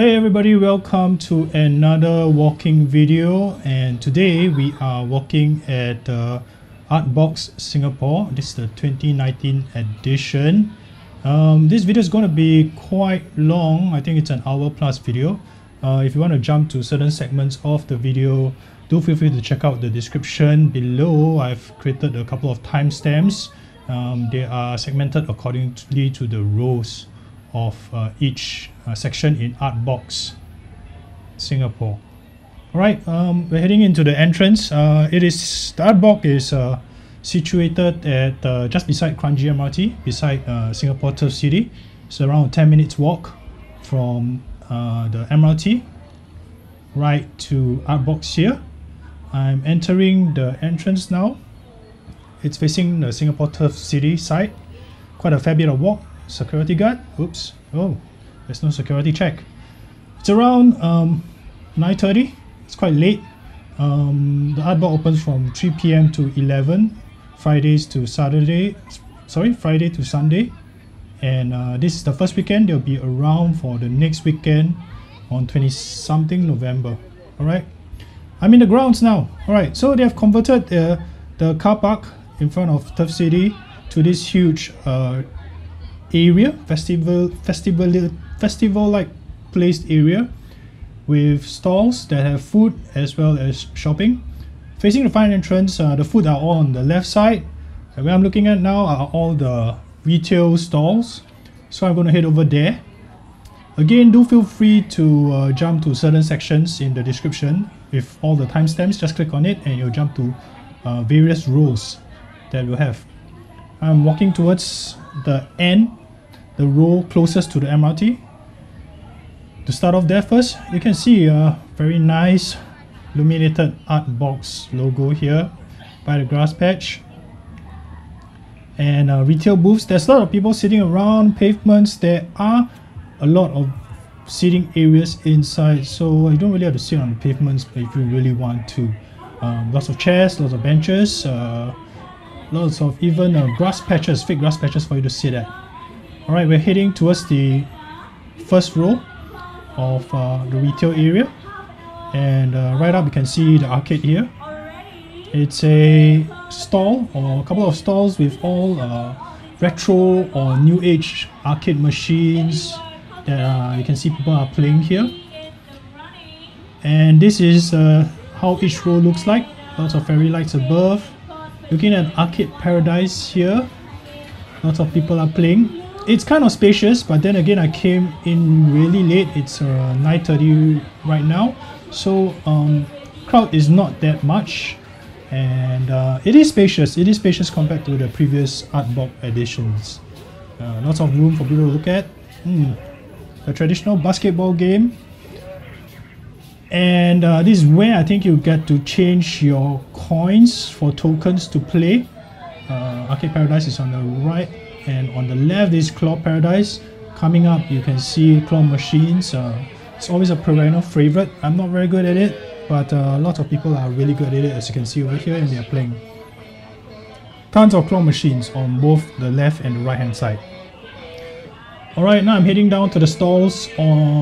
Hey everybody, welcome to another walking video, and today we are walking at Artbox Singapore. This is the 2019 edition. This video is going to be quite long. I think it's an hour plus video. If you want to jump to certain segments of the video, do feel free to check out the description below. I've created a couple of timestamps. They are segmented accordingly to the rows of each section in Artbox Singapore. Alright, we're heading into the entrance. The Artbox is situated at just beside Kranji MRT, beside Singapore Turf City. It's around a 10 minutes walk from the MRT right to Artbox here. I'm entering the entrance now. It's facing the Singapore Turf City side. Quite a fair bit of walk. Security guard. Oops. Oh, there's no security check. It's around 9:30. It's quite late. The Artbox opens from 3 p.m. to 11, Fridays to Saturday. Sorry, Friday to Sunday. And this is the first weekend. They'll be around for the next weekend on 20-something November. All right. I'm in the grounds now. All right. So they have converted the car park in front of Turf City to this huge area, festival-like placed area with stalls that have food as well as shopping. Facing the fine entrance, the food are all on the left side, and where I'm looking at now are all the retail stalls. So I'm going to head over there. Again, do feel free to jump to certain sections in the description with all the timestamps. Just click on it and you'll jump to various rows that we'll have. I'm walking towards the end, the row closest to the MRT. To start off there first, you can see a very nice illuminated Artbox logo here by the grass patch. And retail booths, there's a lot of people sitting around pavements. There are a lot of seating areas inside, so you don't really have to sit on the pavements if you really want to. Lots of chairs, lots of benches, lots of even grass patches, fake grass patches for you to sit at. Alright, we're heading towards the first row of the retail area, and right up you can see the arcade here. It's a stall or a couple of stalls with all retro or new age arcade machines that you can see people are playing here. And this is how each row looks like. Lots of fairy lights above. Looking at Arcade Paradise here, lots of people are playing. It's kind of spacious, but then again I came in really late. It's 9:30 right now, so crowd is not that much, and it is spacious. It is spacious compared to the previous Artbox editions. Lots of room for people to look at. The traditional basketball game. And this is where I think you get to change your coins for tokens to play. Arcade Paradise is on the right, and on the left is Claw Paradise. Coming up you can see claw machines. It's always a perennial favorite. I'm not very good at it, but a lot of people are really good at it, as you can see over here, and they're playing. Tons of claw machines on both the left and the right hand side. Alright, now I'm heading down to the stalls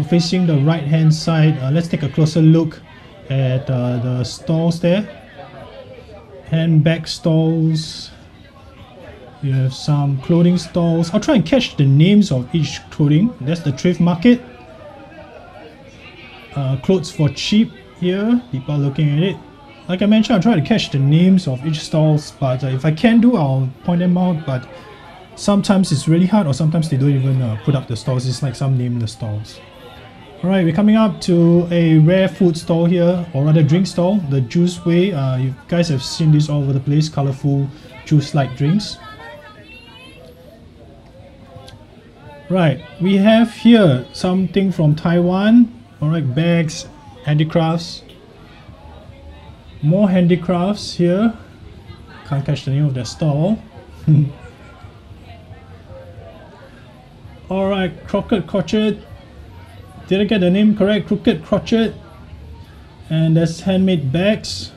facing the right hand side. Let's take a closer look at the stalls there. Handbag stalls. You have some clothing stalls. I'll try and catch the names of each clothing. That's the thrift market. Clothes for cheap here. People are looking at it. Like I mentioned, I'll try to catch the names of each stalls, but if I can do, I'll point them out. But sometimes it's really hard, or sometimes they don't even put up the stalls. It's like some name the stalls. Alright, we're coming up to a rare food stall here, or rather drink stall, the Juice Way. You guys have seen this all over the place, colourful juice-like drinks. Right, we have here something from Taiwan. Alright, bags, handicrafts. More handicrafts here. Can't catch the name of the stall. Alright, Crooked Crochet. Did I get the name correct? Crooked Crochet. And that's handmade bags.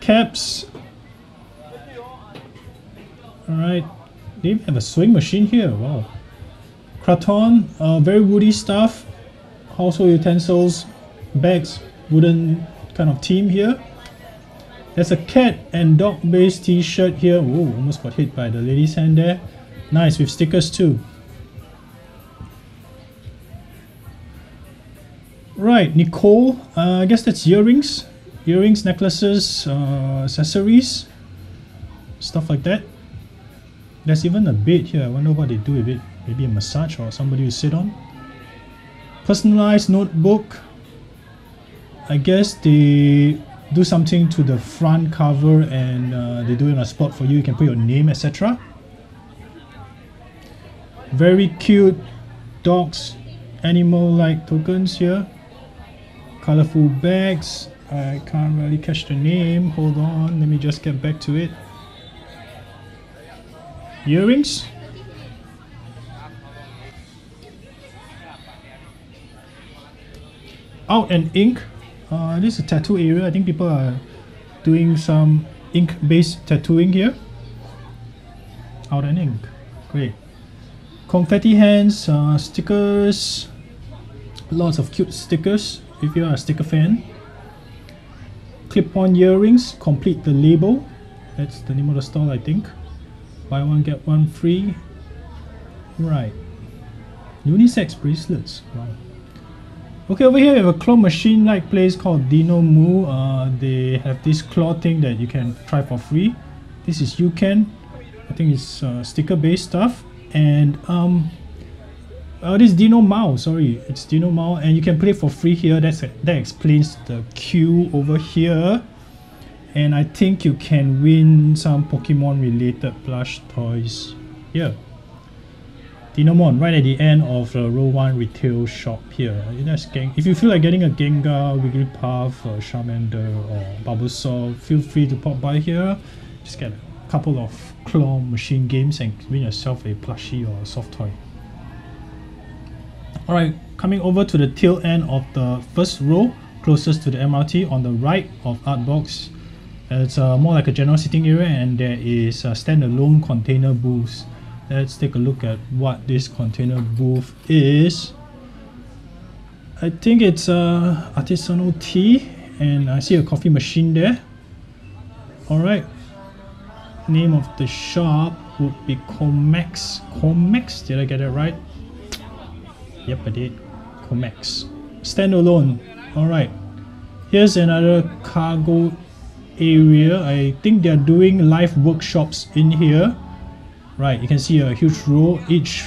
Caps. Alright. They even have a sewing machine here. Wow. Kraton, very woody stuff. Household utensils, bags, wooden kind of theme here. There's a cat and dog based t-shirt here. Whoa, almost got hit by the lady's hand there. Nice, with stickers too. Right, Nicole, I guess that's earrings. Earrings, necklaces, accessories, stuff like that. There's even a bed here. I wonder what they do with it. Maybe a massage or somebody to sit on. Personalized notebook. I guess they do something to the front cover and they do it on a spot for you. You can put your name, etc. Very cute dogs, animal-like tokens here. Colorful bags. I can't really catch the name. Hold on, let me just get back to it. Earrings. Out and ink. This is a tattoo area. I think people are doing some ink-based tattooing here. Out and ink. Great. Confetti hands, stickers. Lots of cute stickers if you are a sticker fan. Clip-on earrings. Complete the label. That's the name of the stall, I think. Buy one, get one free. Right. Unisex bracelets. Wow. Okay, over here we have a claw machine-like place called Dino Mao. They have this claw thing that you can try for free. This is Yuken. I think it's sticker-based stuff. And this Dino Mao. Sorry, it's Dino Mao, and you can play for free here. That explains the queue over here. And I think you can win some Pokemon-related plush toys here. Dinomon, right at the end of the row 1 retail shop here. If you feel like getting a Gengar, Wigglypuff, Charmander or Bulbasaur, feel free to pop by here. Just get a couple of claw machine games and win yourself a plushie or a soft toy. Alright, coming over to the tail end of the first row, closest to the MRT, on the right of Artbox. It's more like a general sitting area, and there is standalone container booths. Let's take a look at what this container booth is. I think it's artisanal tea, and I see a coffee machine there. Alright. Name of the shop would be Comex. Comex? Did I get it right? Yep, I did. Comex. Standalone. Alright. Here's another cargo area. I think they're doing live workshops in here. Right, you can see a huge row. Each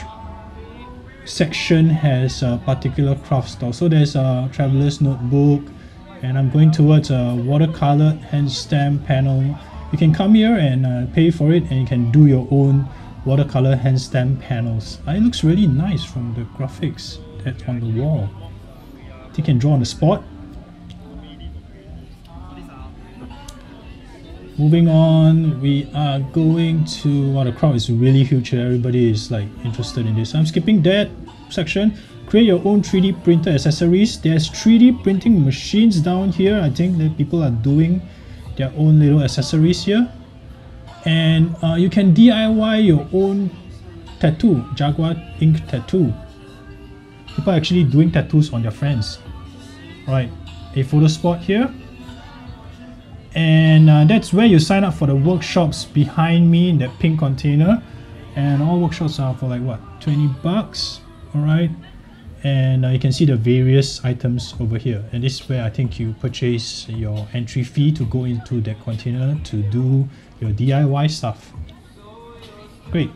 section has a particular craft store. So there's a traveler's notebook, and I'm going towards a watercolor hand stamp panel. You can come here and pay for it, and you can do your own watercolor hand stamp panels. It looks really nice from the graphics that's on the wall. You can draw on the spot. Moving on, we are going to... Wow, the crowd is really huge here. Everybody is like interested in this. I'm skipping that section. Create your own 3D printer accessories. There's 3D printing machines down here. I think that people are doing their own little accessories here. And you can DIY your own tattoo. Jaguar ink tattoo. People are actually doing tattoos on their friends. Right, a photo spot here. And that's where you sign up for the workshops behind me in that pink container. And all workshops are for like what, 20 bucks? Alright. And you can see the various items over here. And this is where I think you purchase your entry fee to go into that container to do your DIY stuff. Great.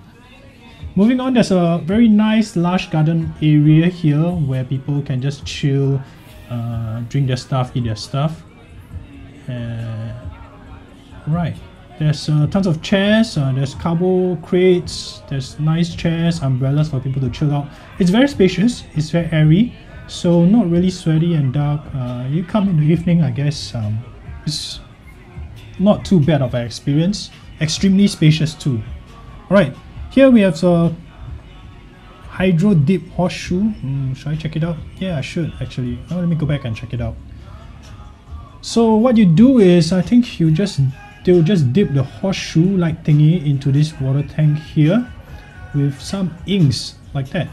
Moving on, there's a very nice lush garden area here where people can just chill, drink their stuff, eat their stuff. Right, there's tons of chairs, there's carbo crates, there's nice chairs, umbrellas for people to chill out. It's very spacious, it's very airy, so not really sweaty and dark. You come in the evening, I guess it's not too bad of an experience. Extremely spacious too. Alright, here we have the Hydro Dip Horseshoe. Should I check it out? Yeah, I should actually. Oh, let me go back and check it out. So what you do is, I think you they'll just dip the horseshoe-like thingy into this water tank here with some inks like that.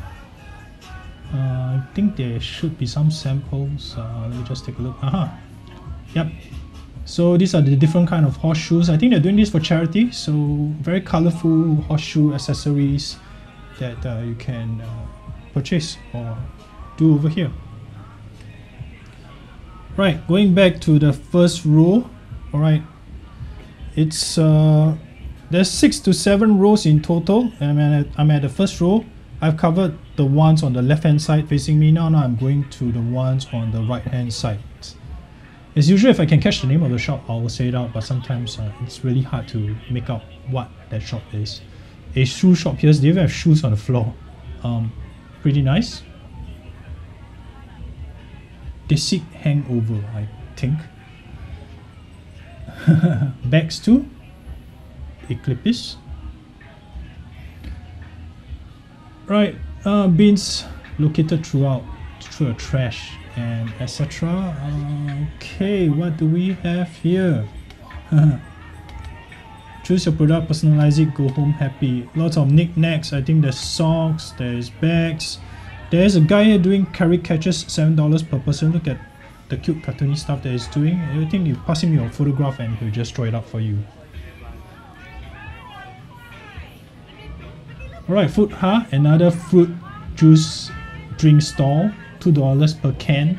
think there should be some samples. Let me just take a look. Yep. So these are the different kind of horseshoes. I think they're doing this for charity. So very colorful horseshoe accessories that you can purchase or do over here. Right, going back to the first row. All right, it's there's 6 to 7 rows in total. I'm at the first row. I've covered the ones on the left hand side facing me. Now I'm going to the ones on the right hand side. As usual, if I can catch the name of the shop, I will say it out, but sometimes it's really hard to make out what that shop is. A shoe shop here. They even have shoes on the floor. Pretty nice. They seek hangover, I think. Bags too. Eclipse. Right, bins located throughout, through a trash and etc. Okay, what do we have here? Choose your product, personalize it, go home happy. Lots of knickknacks. I think there's socks, there's bags. There's a guy here doing carrot catches, $7 per person. Look at the cute cartoony stuff that he's doing. I think you pass him your photograph and he'll just draw it up for you. Alright, Fruit-Ha, another fruit juice drink stall. $2 per can.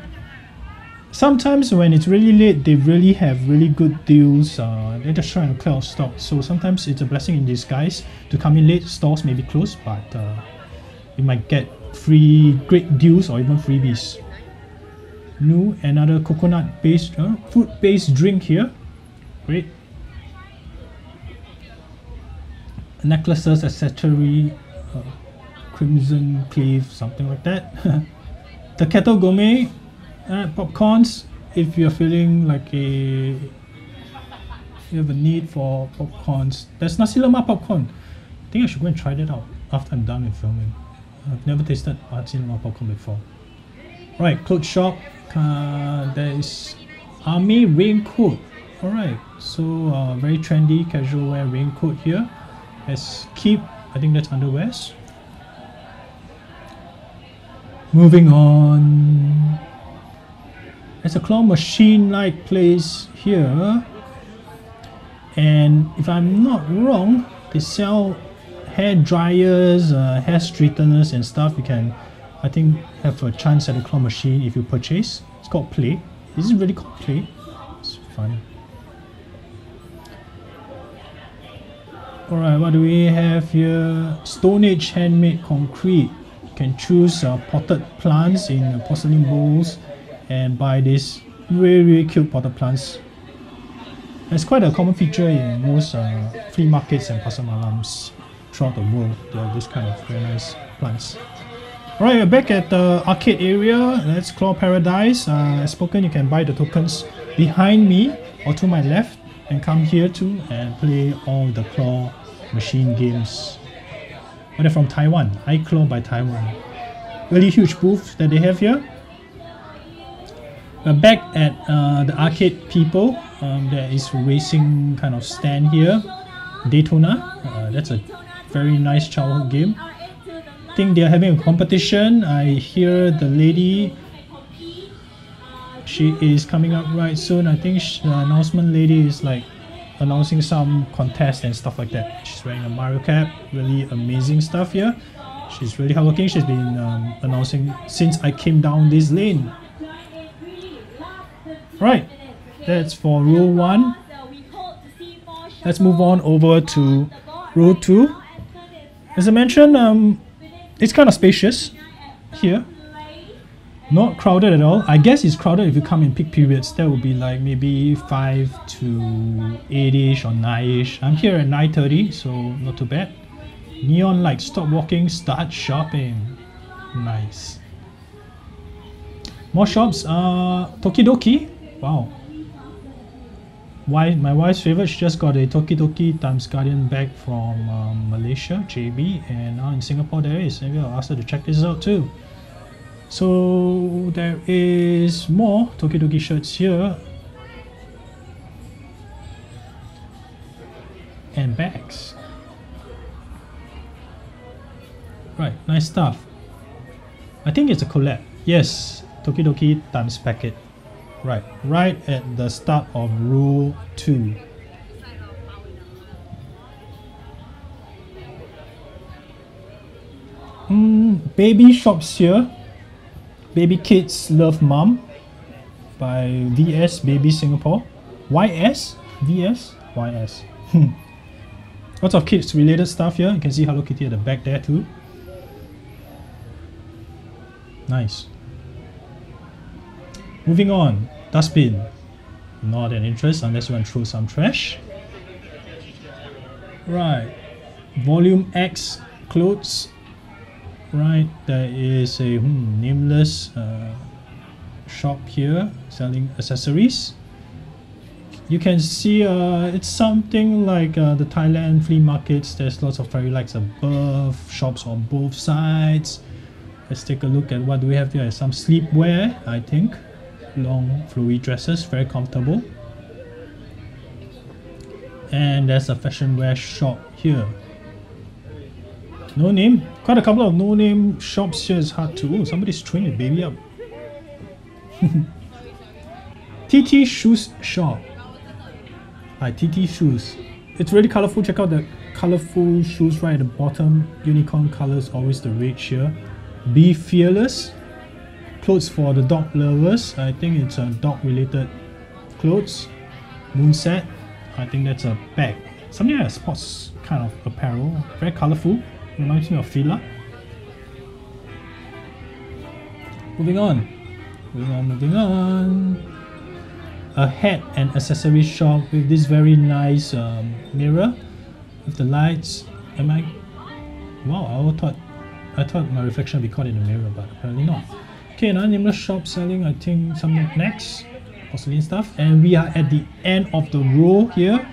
Sometimes when it's really late, they really have really good deals. They're just trying to clear out stock. So sometimes it's a blessing in disguise to come in late. Stores may be closed, but you might get free great deals or even freebies. New, another coconut-based, fruit-based drink here. Great. Necklaces, accessory, crimson cleave, something like that. The Kettle Gourmet, popcorns. If you're feeling like you have a need for popcorns, there's nasi lemak popcorn. I think I should go and try that out after I'm done with filming. I've never tasted nasi lemak popcorn before. Right, clothes shop. There is army raincoat. All right, so very trendy casual wear raincoat here. As keep, I think that's underwears. Moving on, there's a claw machine-like place here, and if I'm not wrong, they sell hair dryers, hair straighteners, and stuff. You can, I think, have a chance at a claw machine if you purchase. It's called Play. Is it really called Play? It's fun. All right, what do we have here? Stone Age handmade concrete. You can choose potted plants in porcelain bowls and buy these really, really cute potted plants. It's quite a common feature in most flea markets and pasar malams throughout the world. There are this kind of very nice plants. All right, we're back at the arcade area. That's Claw Paradise. As spoken, you can buy the tokens behind me or to my left and come here too and play all the claw machine games. They're from Taiwan. iClaw by Taiwan. Really huge booth that they have here. We're back at the arcade people. There is racing kind of stand here. Daytona. That's a very nice childhood game. I think they're having a competition. I hear the lady, she is coming up right soon. I think the announcement lady is like announcing some contest and stuff like that. She's wearing a Mario cap. Really amazing stuff here. She's really hardworking. She's been announcing since I came down this lane. Right, that's for row 1. Let's move on over to row 2. As I mentioned, it's kind of spacious here. Not crowded at all. I guess it's crowded if you come in peak periods. That would be like maybe 5 to 8ish or 9ish. I'm here at 9:30, so not too bad. Neon lights. Stop walking, start shopping. Nice. More shops. Tokidoki. Wow. Why my wife's favorite. She just got a Tokidoki Times Guardian bag from Malaysia, JB, and now in Singapore there is. Maybe I'll ask her to check this out too. So there is more Tokidoki shirts here and bags. Right, nice stuff. I think it's a collab. Yes, Tokidoki times Packet. Right, right at the start of rule 2. Baby shops here. Baby Kids Love Mom by VS Baby Singapore. YS? VS? YS. Lots of kids related stuff here. You can see Hello Kitty at the back there too. Nice. Moving on. Dustbin. Not an interest unless you want to throw some trash. Right. Volume X clothes. Right, there is a nameless shop here selling accessories. You can see it's something like the Thailand flea markets. There's lots of fairy lights above, shops on both sides. Let's take a look at what do we have here. Some sleepwear, I think. Long flowy dresses, very comfortable. And there's a fashion wear shop here. No name. Quite a couple of no name shops here. It's hard to. Oh, somebody's throwing the baby up. TT Shoes Shop. TT Shoes. It's really colorful. Check out the colorful shoes right at the bottom. Unicorn colors, always the rage here. Be Fearless. Clothes for the dog lovers. I think it's a dog related clothes. Moonset. I think that's a bag. Something like a sports kind of apparel. Very colorful. Reminds me of Fila. Moving on. Moving on, moving on. A hat and accessory shop with this very nice mirror with the lights. Am I... Wow, I thought my reflection would be caught in the mirror, but apparently not. Okay, another nameless shop selling, I think, some necks, porcelain stuff. And we are at the end of the row here.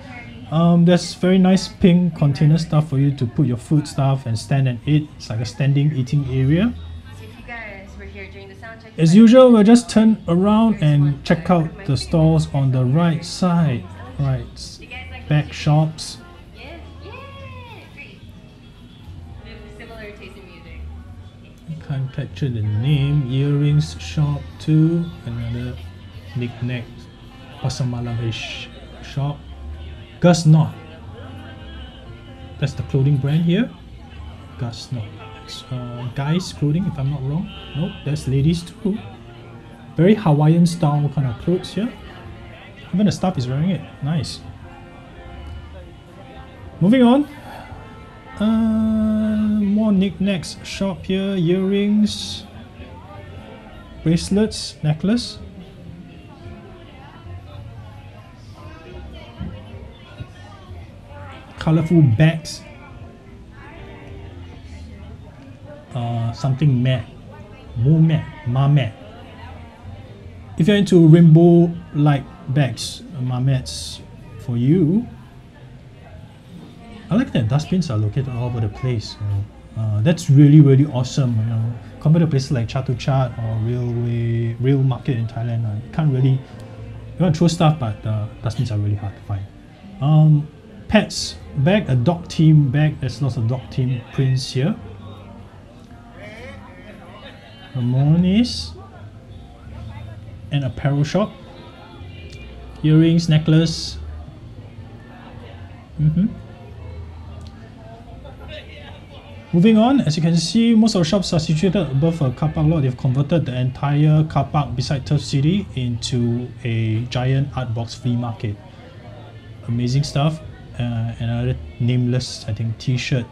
There's very nice pink container stuff for you to put your food stuff and stand and eat. It's like a standing eating area. As usual, we'll just turn around and check out the stalls on the right side. Right, back shops. Can't capture the name. Earrings shop too. Another knick-knack Pasamalavish shop. Gusnot. That's the clothing brand here. Gusnot. Guys clothing, if I'm not wrong. Nope, there's ladies too. Very Hawaiian style kind of clothes here. Even the staff is wearing it. Nice. Moving on. More knickknacks shop here. Earrings, bracelets, necklace. Colorful bags. Something matte. More matte. Marmette. If you're into rainbow-like bags, marmettes for you. I like that dustbins are located all over the place. You know. That's really, really awesome. You know, compared to places like Chatuchat or Rail Market in Thailand, you can't really... You want to throw stuff, but dustbins are really hard to find. Pets bag, a dog team bag. There's lots of dog team prints here. Ramones, an apparel shop. Earrings, necklace. Moving on, as you can see, most of the shops are situated above a car park lot. They've converted the entire car park beside Turf City into a giant art box flea market. Amazing stuff. Another nameless, I think, t-shirt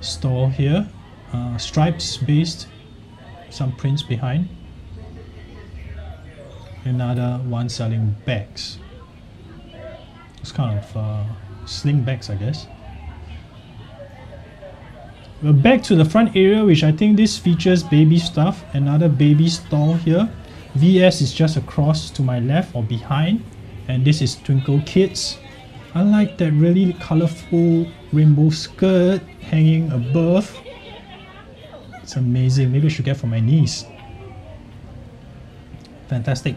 store here. Stripes based, some prints behind. Another one selling bags. It's kind of sling bags, I guess. We're back to the front area, which I think this features baby stuff. Another baby stall here. VS is just across to my left or behind, and this is Twinkle Kids. I like that really colorful rainbow skirt hanging above. It's amazing. Maybe I should get for my niece. Fantastic.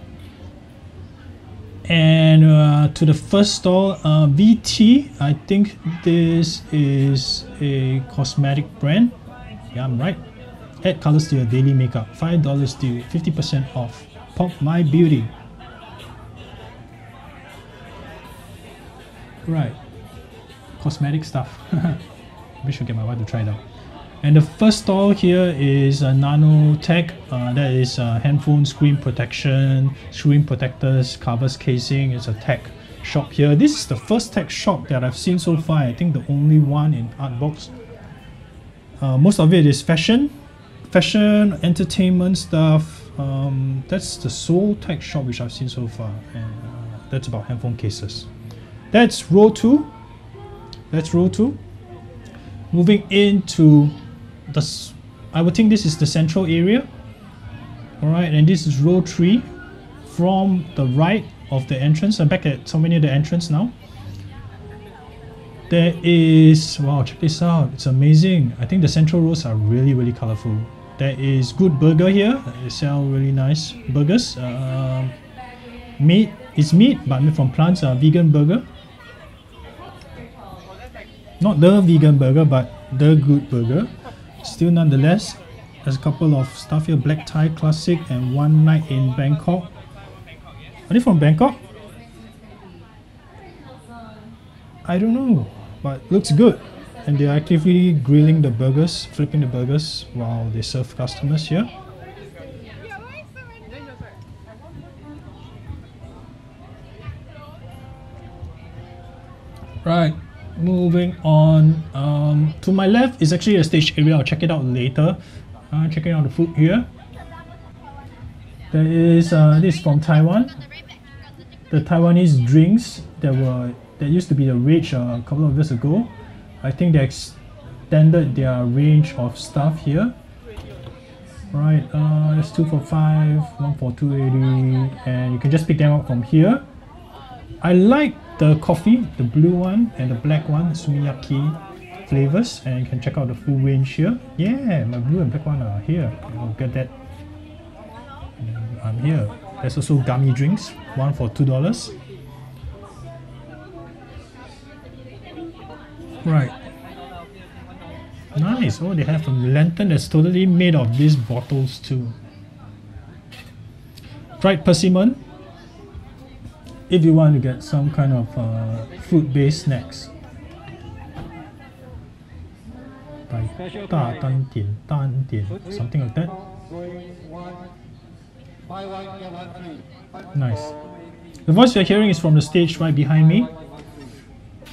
And to the first stall, VT. I think this is a cosmetic brand. Yeah, I'm right. Add colors to your daily makeup. $5 to 50% off. Pop My Beauty. Right. Cosmetic stuff. I should get my wife to try it out. And the first stall here is Nanotech. That is handphone screen protection, screen protectors, covers, casing. It's a tech shop here. This is the first tech shop that I've seen so far. I think the only one in Artbox. Most of it is fashion, entertainment stuff. That's the sole tech shop which I've seen so far, and that's about handphone cases. That's row two. Moving into the, I would think this is the central area. All right, and this is row three, from the right of the entrance. I'm back at somewhere near the entrance now. There is, wow, check this out. It's amazing. I think the central rows are really, really colorful. There is Goodburger here. They sell really nice burgers. Meat, it's meat, but made from plants. Vegan burger. Not the vegan burger, but the good burger. Still nonetheless, there's a couple of stuff here. Black Thai Classic and One Night in Bangkok. Are they from Bangkok? I don't know, but looks good. And they're actively grilling the burgers, flipping the burgers while they serve customers here. Right. Moving on, to my left is actually a stage area. I'll check it out later. Checking out the food here. There is this is from Taiwan. The Taiwanese drinks that used to be the rage a couple of years ago. I think they extended their range of stuff here. Right, it's 2 for $5, 1 for $2.80, and you can just pick them up from here. I like the coffee, the blue one and the black one, sumiyaki flavors, and you can check out the full range here. Yeah, my blue and black one are here. I'll get that. I'm here. There's also gummy drinks, 1 for $2. Right. Nice. Oh, they have a lantern that's totally made of these bottles too. Dried persimmon. If you want to get some kind of food-based snacks. Something like that. Nice. The voice you're hearing is from the stage right behind me.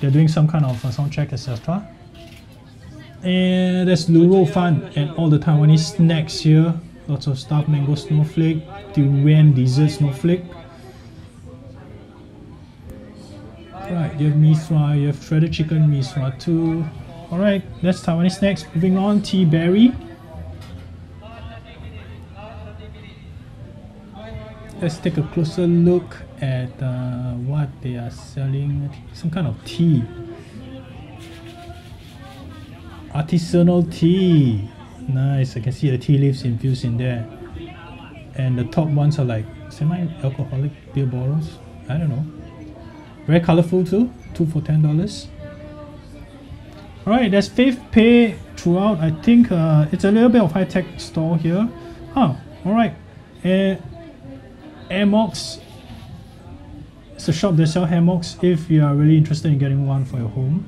They're doing some kind of sound check, etc. And there's Luro Fan and all the Taiwanese snacks here. Lots of stuff, mango snowflake, durian dessert snowflake. Right, you have mee sua, you have shredded chicken mee sua too. Alright, that's Taiwanese snacks. Moving on, Teabrary. Let's take a closer look at what they are selling. Some kind of tea. Artisanal tea. Nice, I can see the tea leaves infused in there. And the top ones are like semi-alcoholic beer bottles. I don't know. Very colorful too, 2 for $10. Alright, there's Fave Pay throughout. I think it's a little bit of high-tech store here. Huh, alright. Airmocks. It's a shop that sells hammocks if you are really interested in getting one for your home.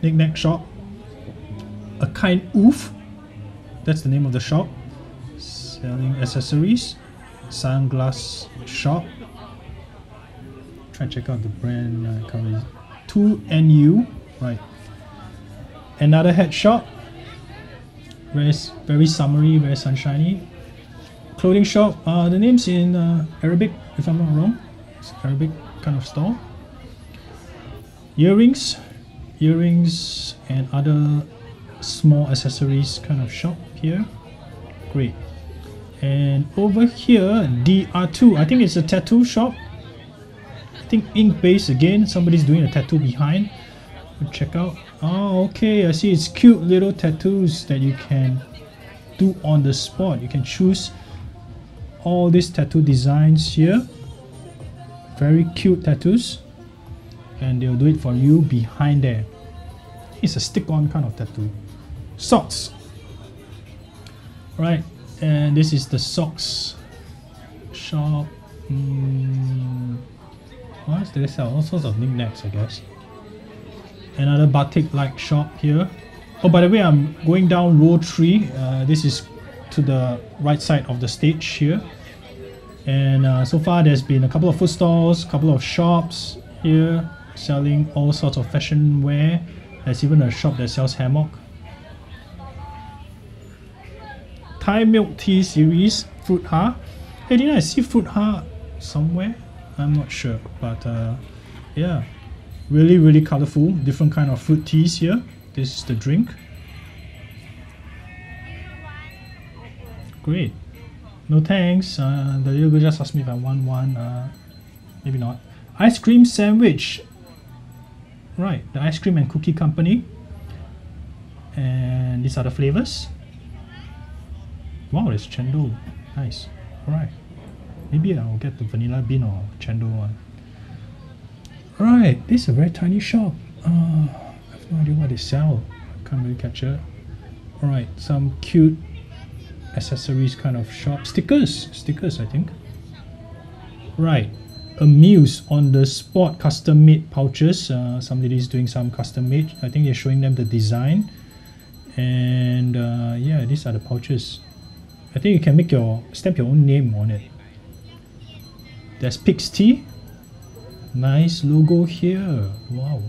Knick-knack shop. A Kind Oof. That's the name of the shop. Selling accessories. Sunglass shop. Try and check out the brand. 2NU. Right. Another hat shop. Very summery, very sunshiny. Clothing shop. The name's in Arabic, if I'm not wrong. It's Arabic kind of store. Earrings. Earrings and other small accessories kind of shop here. Great. And over here, DR2. I think it's a tattoo shop. I think ink base again. Somebody's doing a tattoo behind. We'll check out. Oh, okay. I see it's cute little tattoos that you can do on the spot. You can choose all these tattoo designs here. Very cute tattoos. and they'll do it for you behind there. It's a stick-on kind of tattoo. Socks. Right, and this is the socks shop. What else do they sell? All sorts of knickknacks, I guess. Another batik-like shop here. Oh, by the way, I'm going down row 3. This is to the right side of the stage here. And so far, there's been a couple of food stalls, a couple of shops here selling all sorts of fashion wear. There's even a shop that sells hammock. Thai milk tea series, Fruit-Ha. Hey, didn't I see Fruit-Ha somewhere? I'm not sure, but yeah, really colorful, different kind of fruit teas here. This is the drink. Great. No thanks. The little girl just asked me if I want one. Maybe not. Ice cream sandwich. Right, the ice cream and cookie company. And these are the flavors. Wow, it's Chendo. Nice. Alright. Maybe I'll get the vanilla bean or Chendo one. Alright, this is a very tiny shop. I have no idea what they sell. I can't really catch it. Alright, some cute accessories kind of shop. Stickers. Stickers, I think. Right. Amuse on the spot custom made pouches. Some ladies doing some custom made. I think they're showing them the design. And yeah, these are the pouches. I think you can make your stamp your own name on it. There's Pig's Tea. Nice logo here. Wow.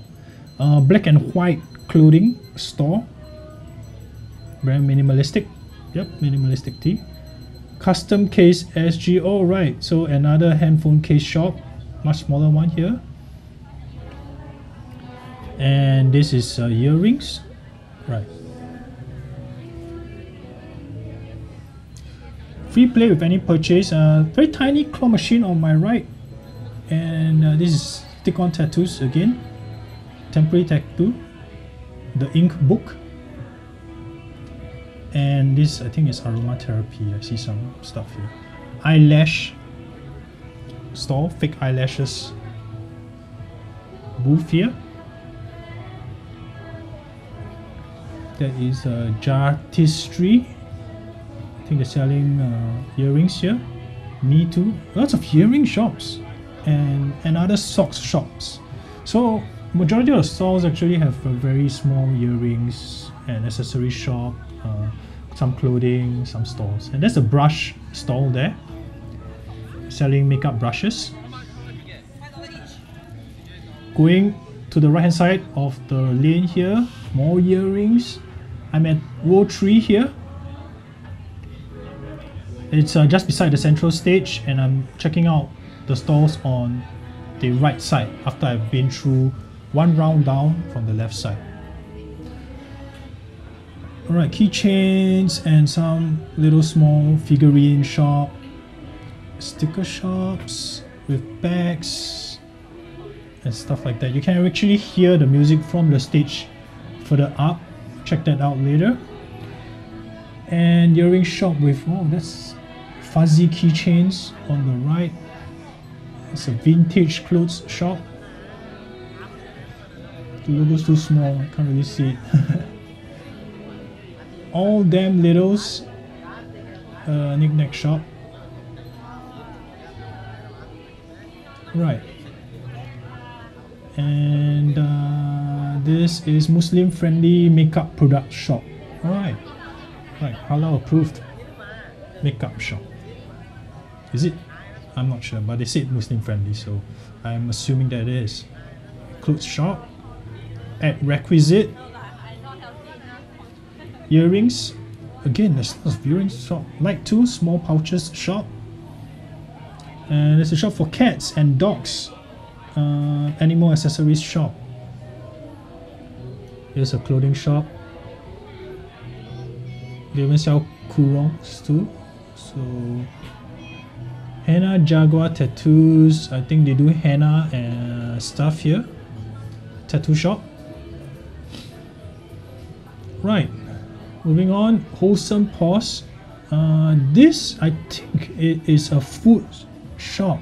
Black and white clothing store. Very minimalistic. Yep, minimalistic tea. Custom case SG. Oh, right. So another handphone case shop. Much smaller one here. And this is earrings. Right. Free play with any purchase. Very tiny claw machine on my right, and this is stick-on tattoos again. Temporary tattoo, the ink book, and this I think is aromatherapy. I see some stuff here. Eyelash store, fake eyelashes booth here. That is Jartistry. I think they're selling earrings here. Me too. Lots of earring shops and other socks shops. So majority of the stores actually have very small earrings and accessory shop, some clothing, some stores. And there's a brush stall there, selling makeup brushes. Going to the right hand side of the lane here, more earrings. I'm at row 3 here. It's just beside the central stage, and I'm checking out the stalls on the right side after I've been through one round down from the left side. Alright, keychains and some little small figurine shop, sticker shops with bags and stuff like that. You can actually hear the music from the stage further up. Check that out later. And earring shop with, oh, that's fuzzy keychains on the right. It's a vintage clothes shop. The logo's too small, I can't really see it. All Damn Littles knick-knack shop. Right. And this is Muslim friendly makeup product shop. Alright. Right, halal approved makeup shop. Is it? I'm not sure, but they said Muslim friendly, so I'm assuming that it is. Clothes shop, add requisite, earrings. Again, there's lots of earrings shop. Like two small pouches shop, and there's a shop for cats and dogs. Animal accessories shop. Here's a clothing shop. They even sell kurongs too. So henna jaguar tattoos. I think they do henna and stuff here. Tattoo shop. Right, moving on. Wholesome Paws. This I think it is a food shop.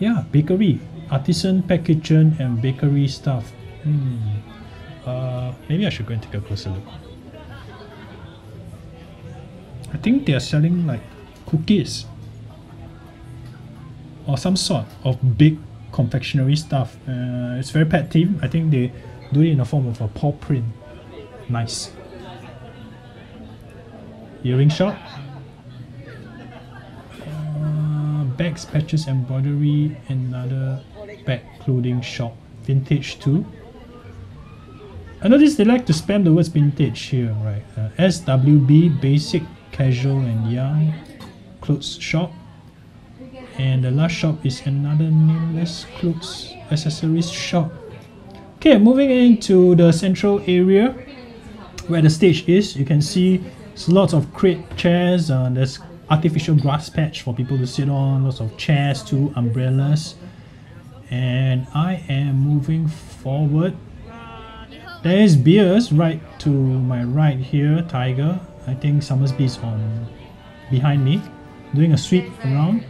Yeah, bakery. artisan, pack kitchen and bakery stuff. Maybe I should go and take a closer look. I think they are selling like cookies or some sort of big confectionery stuff. It's very pet themed. I think they do it in the form of a paw print. Nice. Earring shop. Bags, patches, embroidery, another bag clothing shop. Vintage too. I noticed they like to spam the words vintage here, right? SWB, basic, casual and young. Clothes shop. And the last shop is another nameless clothes accessories shop. Okay, moving into the central area where the stage is, you can see lots of crate chairs. There's artificial grass patch for people to sit on, lots of chairs too, umbrellas. And I am moving forward. There is beers right to my right here, Tiger. I think Somersby is on behind me, doing a sweep around.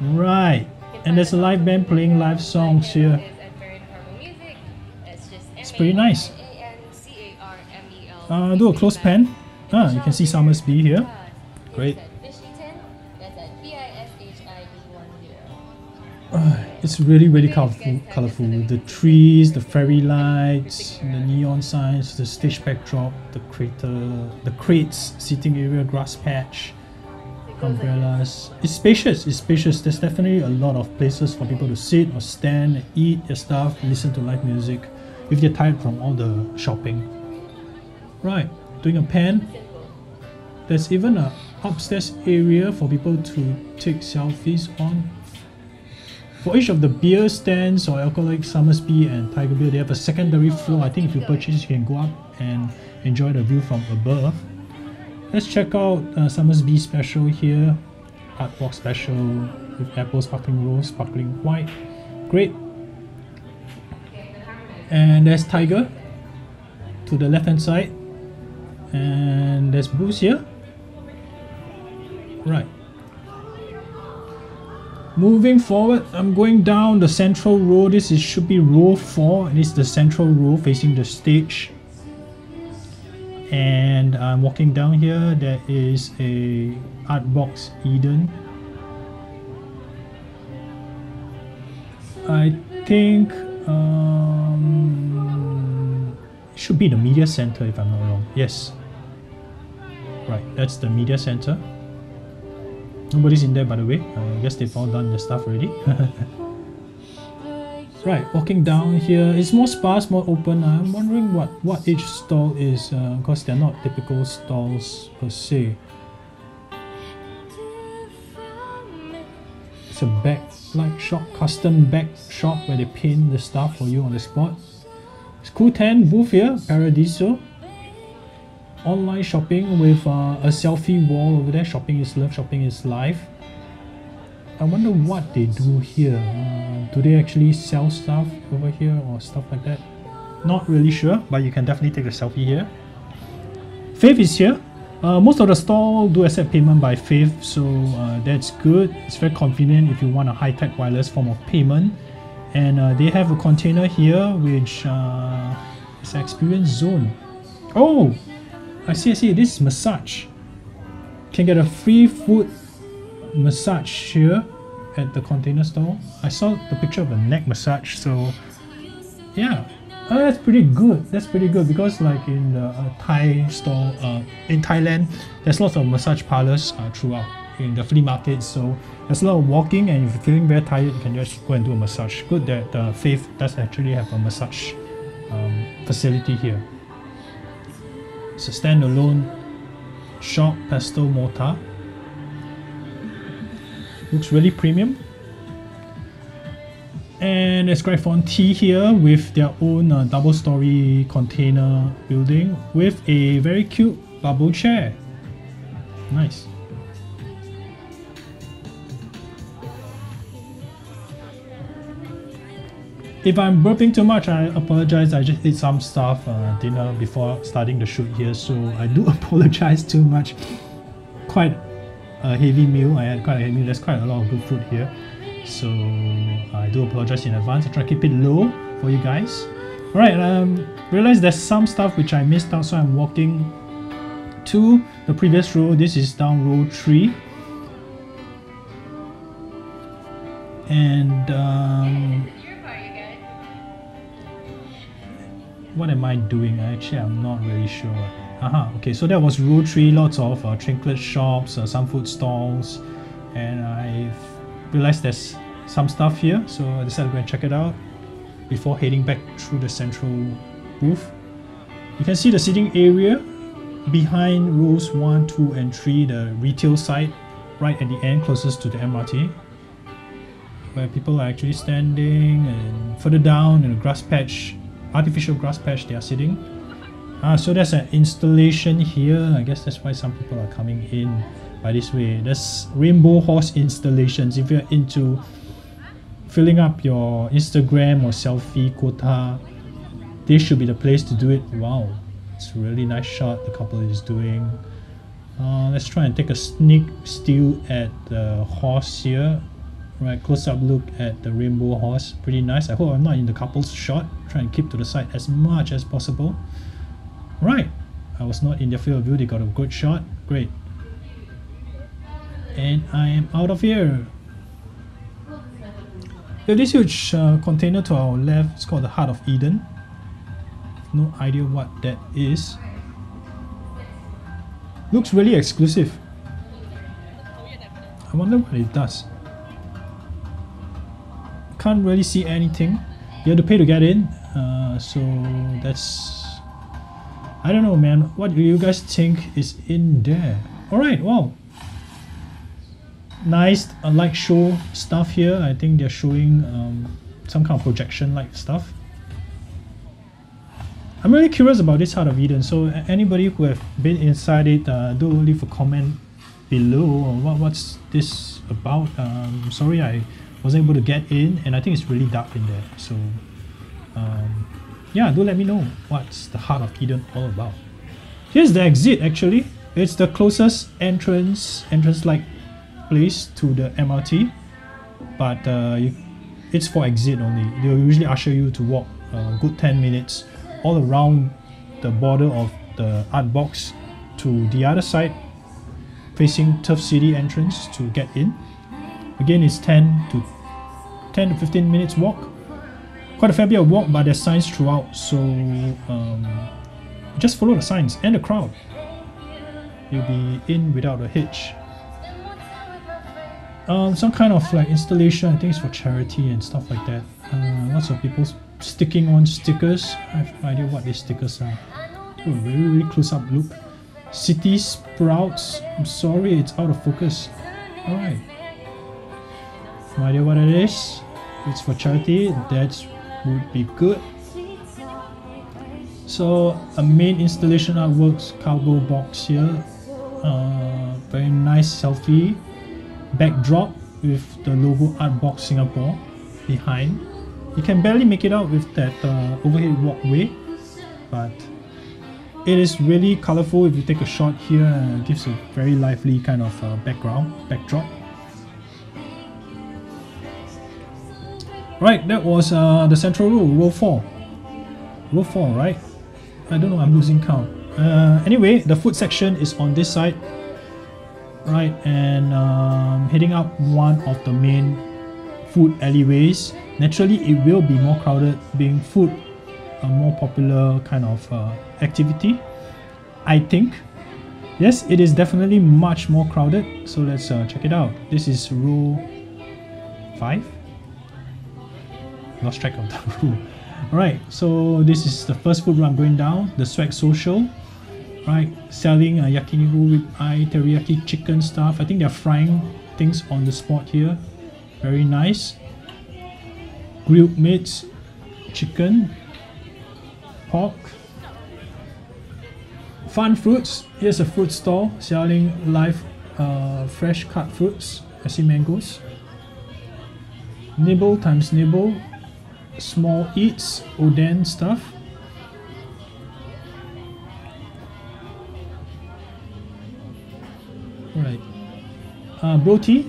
Right, and there's a live band playing live songs here. It's pretty nice. Do a close pan. Ah, you can see Somersby here. Great. It's really colorful. The trees, the fairy lights, the neon signs, the stage backdrop, the crater, the crates, seating area, grass patch. Umbrellas. It's spacious, it's spacious. There's definitely a lot of places for people to sit or stand, eat their stuff, listen to live music if they're tired from all the shopping. Right, doing a pan. There's even a upstairs area for people to take selfies on. For each of the beer stands or alcoholic, Somersby and Tiger Beer, they have a secondary floor. I think if you purchase, you can go up and enjoy the view from above. Let's check out Somersby special here, Artwalk special with apple, sparkling rose, sparkling white. Great. And there's Tiger to the left hand side, and there's booze here. Right. Moving forward, I'm going down the central row. This is, should be row 4, and it's the central row facing the stage. And I'm walking down here. There is a Artbox Eden. I think it should be the media center if I'm not wrong. Yes, right, that's the media center. Nobody's in there, by the way. I guess they've all done their stuff already. Right, walking down here, it's more sparse, more open. I'm wondering what each stall is, because they're not typical stalls per se. It's a backlight shop, custom back shop where they paint the stuff for you on the spot. It's cool 10 booth here, Paradiso. Online shopping with a selfie wall over there. Shopping is love, shopping is life. I wonder what they do here. Do they actually sell stuff over here or stuff like that? Not really sure, but you can definitely take a selfie here. Fave is here. Most of the stall do accept payment by Fave, so that's good. It's very convenient if you want a high-tech wireless form of payment. And they have a container here, which is an experience zone. Oh, I see. This is massage. Can get a free foot massage here at the container store. I saw the picture of a neck massage, so yeah, that's pretty good. That's pretty good because, like in the Thai store in Thailand, there's lots of massage parlors throughout in the flea market. So there's a lot of walking, and if you're feeling very tired, you can just go and do a massage. Good that Faith does actually have a massage facility here. It's a standalone shop, Pastel Mortar. Looks really premium. And there's Gryphon Tea here with their own double-story container building with a very cute bubble chair. Nice. If I'm burping too much, I apologize. I just ate some stuff dinner before starting the shoot here, so I do apologize too much. Quite a heavy meal. I had quite a heavy meal. There's quite a lot of good food here. So I do apologize in advance. I try to keep it low for you guys. Alright, realize there's some stuff which I missed out, so I'm walking to the previous row. This is down row 3. And what am I doing? Actually, I'm not really sure. Okay, so that was row 3, lots of trinket shops, some food stalls, and I've realized there's some stuff here, so I decided to go and check it out before heading back through the central booth. You can see the seating area behind rows 1, 2 and 3, the retail side right at the end closest to the MRT, where people are actually standing, and further down in a grass patch, artificial grass patch, they are sitting. So there's an installation here. I guess that's why some people are coming in by this way. There's rainbow horse installations. If you're into filling up your Instagram or selfie quota, this should be the place to do it. Wow, it's a really nice shot the couple is doing. Let's try and take a sneak steal at the horse here. Right, close up look at the rainbow horse, pretty nice. I hope I'm not in the couple's shot. Try and keep to the side as much as possible. Right, I was not in their field of view. They got a good shot, great. And I am out of here. We have this huge container to our left. It's called the Heart of Eden. No idea what that is. Looks really exclusive. I wonder what it does. Can't really see anything. You have to pay to get in, so that's, I don't know, man. What do you guys think is in there? Alright, wow, nice light show stuff here. I think they're showing some kind of projection light stuff. I'm really curious about this Heart of Eden, so anybody who have been inside it, do leave a comment below. What's this about? Sorry, I wasn't able to get in, and I think it's really dark in there, so yeah, do let me know what's the Heart of Eden all about. Here's the exit. Actually, it's the closest entrance like place to the MRT, but it's for exit only. They'll usually usher you to walk a good 10 minutes all around the border of the art box to the other side facing Turf City entrance to get in. Again, it's 10 to 15 minutes walk. Quite a fair bit of walk, but there's signs throughout, so just follow the signs and the crowd. You'll be in without a hitch. Some kind of like installation, I think it's for charity and stuff like that. Lots of people sticking on stickers. I have no idea what these stickers are. Oh, really, really close up look. City Sprouts. I'm sorry, it's out of focus. Alright. No idea what it is. It's for charity. That would be good. So a main installation artworks cargo box here. Very nice selfie backdrop with the logo Art Box Singapore behind. You can barely make it out with that overhead walkway, but it is really colorful. If you take a shot here, it gives a very lively kind of backdrop. Right, that was the central row, row 4, right? I don't know, I'm losing count. Anyway, the food section is on this side, right? And heading up one of the main food alleyways. Naturally, it will be more crowded, being food a more popular kind of activity, I think. Yes, it is definitely much more crowded, so let's check it out. This is row 5. Lost track of the room. Alright, so this is the first food run going down, the Swag Social, right? Selling yakiniku, ribeye, teriyaki chicken stuff. I think they're frying things on the spot here. Very nice. Grilled meats, chicken, pork, fun fruits. Here's a fruit stall selling live fresh cut fruits. I see mangoes. Nibble times nibble. Small eats, Oden stuff. Alright. Bro Tea.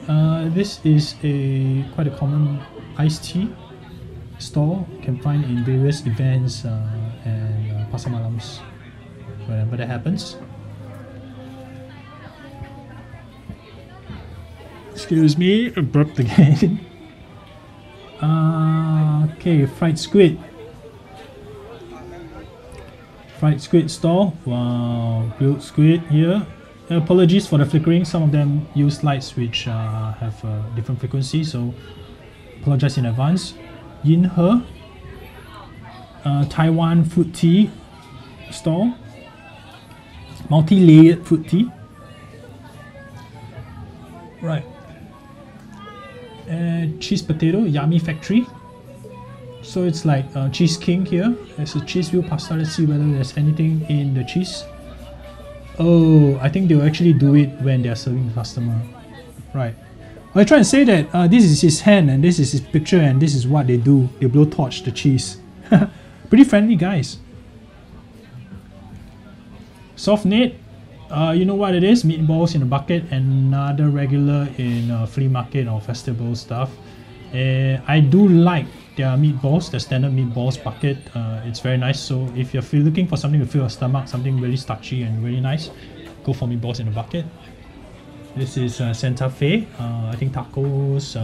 This is a quite a common iced tea store. You can find in various events and pasar malams, whenever that happens. Excuse me, I burped again. Okay, fried squid. Fried squid store. Wow, grilled squid here. Apologies for the flickering. Some of them use lights which have a different frequency, so apologize in advance. Yinhe, Taiwan fruit tea store, multi-layered fruit tea. Right. Cheese potato, Yummy Factory. So it's like Cheese King here. There's a cheese wheel pasta. Let's see whether there's anything in the cheese. Oh, I think they'll actually do it when they're serving the customer. Right. I try and say that this is his hand and this is his picture and this is what they do. They blowtorch the cheese. Pretty friendly guys. Soft net. You know what it is, meatballs in a bucket, and another regular in flea market or festival stuff. I do like their meatballs, their standard meatballs bucket. It's very nice, so if you're looking for something to fill your stomach, something really starchy and really nice, go for meatballs in a bucket. This is Santa Fe, I think tacos,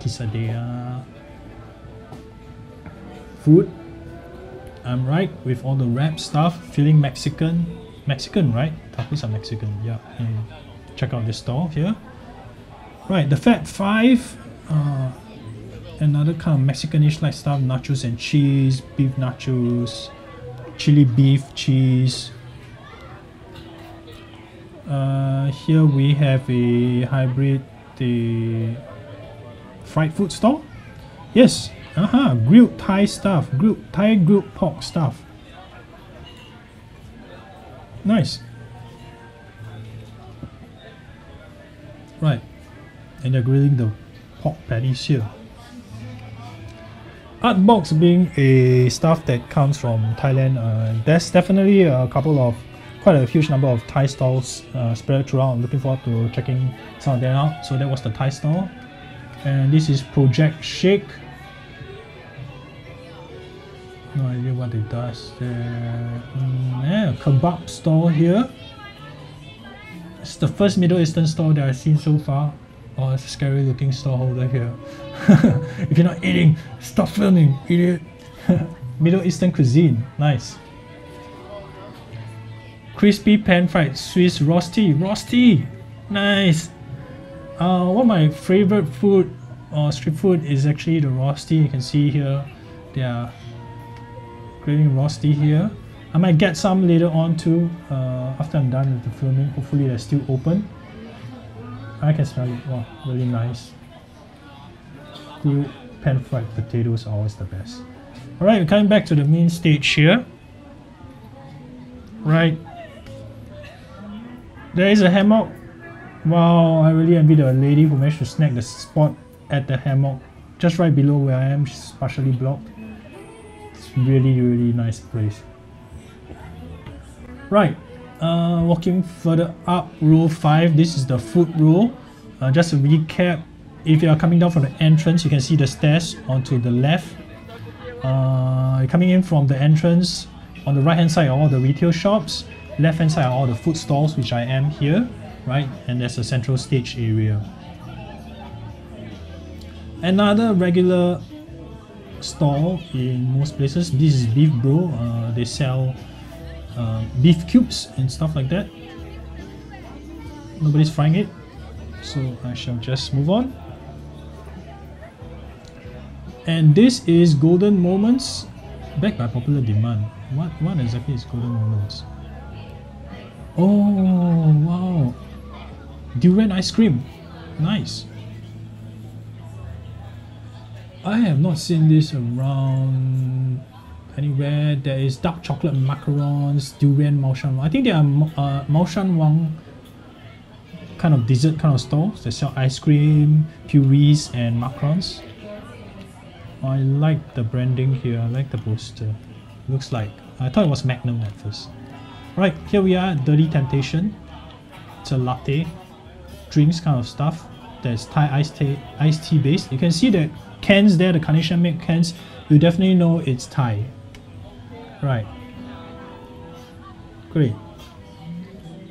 quesadilla, food. I'm right with all the wrap stuff, feeling Mexican. Mexican, right? Tacos are Mexican, yeah. Check out this store here. Right, the Fat Five. Another kind of Mexicanish like stuff, nachos and cheese, beef nachos, chili beef cheese. Here we have a hybrid, the fried food store. Yes, grilled Thai stuff, grilled pork stuff. Nice. Right, and they're grilling the pork patties here. Art box being a stuff that comes from Thailand. There's definitely a couple of, quite a huge number of Thai stalls spread throughout. I'm looking forward to checking some of them out. So that was the Thai stall, and this is Project Shake. No idea what it does. Yeah, kebab store here. It's the first Middle Eastern store that I've seen so far. Oh, it's a scary looking storeholder here. If you're not eating, stop filming, idiot. Middle Eastern cuisine, nice. Crispy pan fried Swiss rosti, nice. One of my favorite food or street food is actually the rosti. You can see here they are grilling rosti here. I might get some later on too, after I'm done with the filming. Hopefully they're still open. I can smell it. Wow, really nice. Grilled pan-fried potatoes are always the best. Alright, we're coming back to the main stage here. Right. There is a hammock. Wow, I really envy the lady who managed to snag the spot at the hammock. Just right below where I am, she's partially blocked. It's really, really nice place. Right. Walking further up, row 5. This is the food row. Just to recap, if you are coming down from the entrance, you can see the stairs onto the left. Coming in from the entrance, on the right hand side are all the retail shops, left hand side are all the food stalls, which I am here, right? And there's a central stage area. Another regular stall in most places, this is Beef Bro. They sell beef cubes and stuff like that. Nobody's frying it, so I shall just move on. And this is Golden Moments, backed by popular demand. What exactly is Golden Moments? Oh wow, durian ice cream, nice. I have not seen this around anywhere. There is dark chocolate macarons, durian Maoshan Wang. I think there are Maoshan Wang kind of dessert kind of stores. They sell ice cream, purees and macarons. I like the branding here. I like the poster. Looks like, I thought it was Magnum at first. Right, here we are, Dirty Temptation. It's a latte. drinks kind of stuff. There's Thai iced tea base. You can see the cans there, the carnation milk cans. You definitely know it's Thai. Right. Great.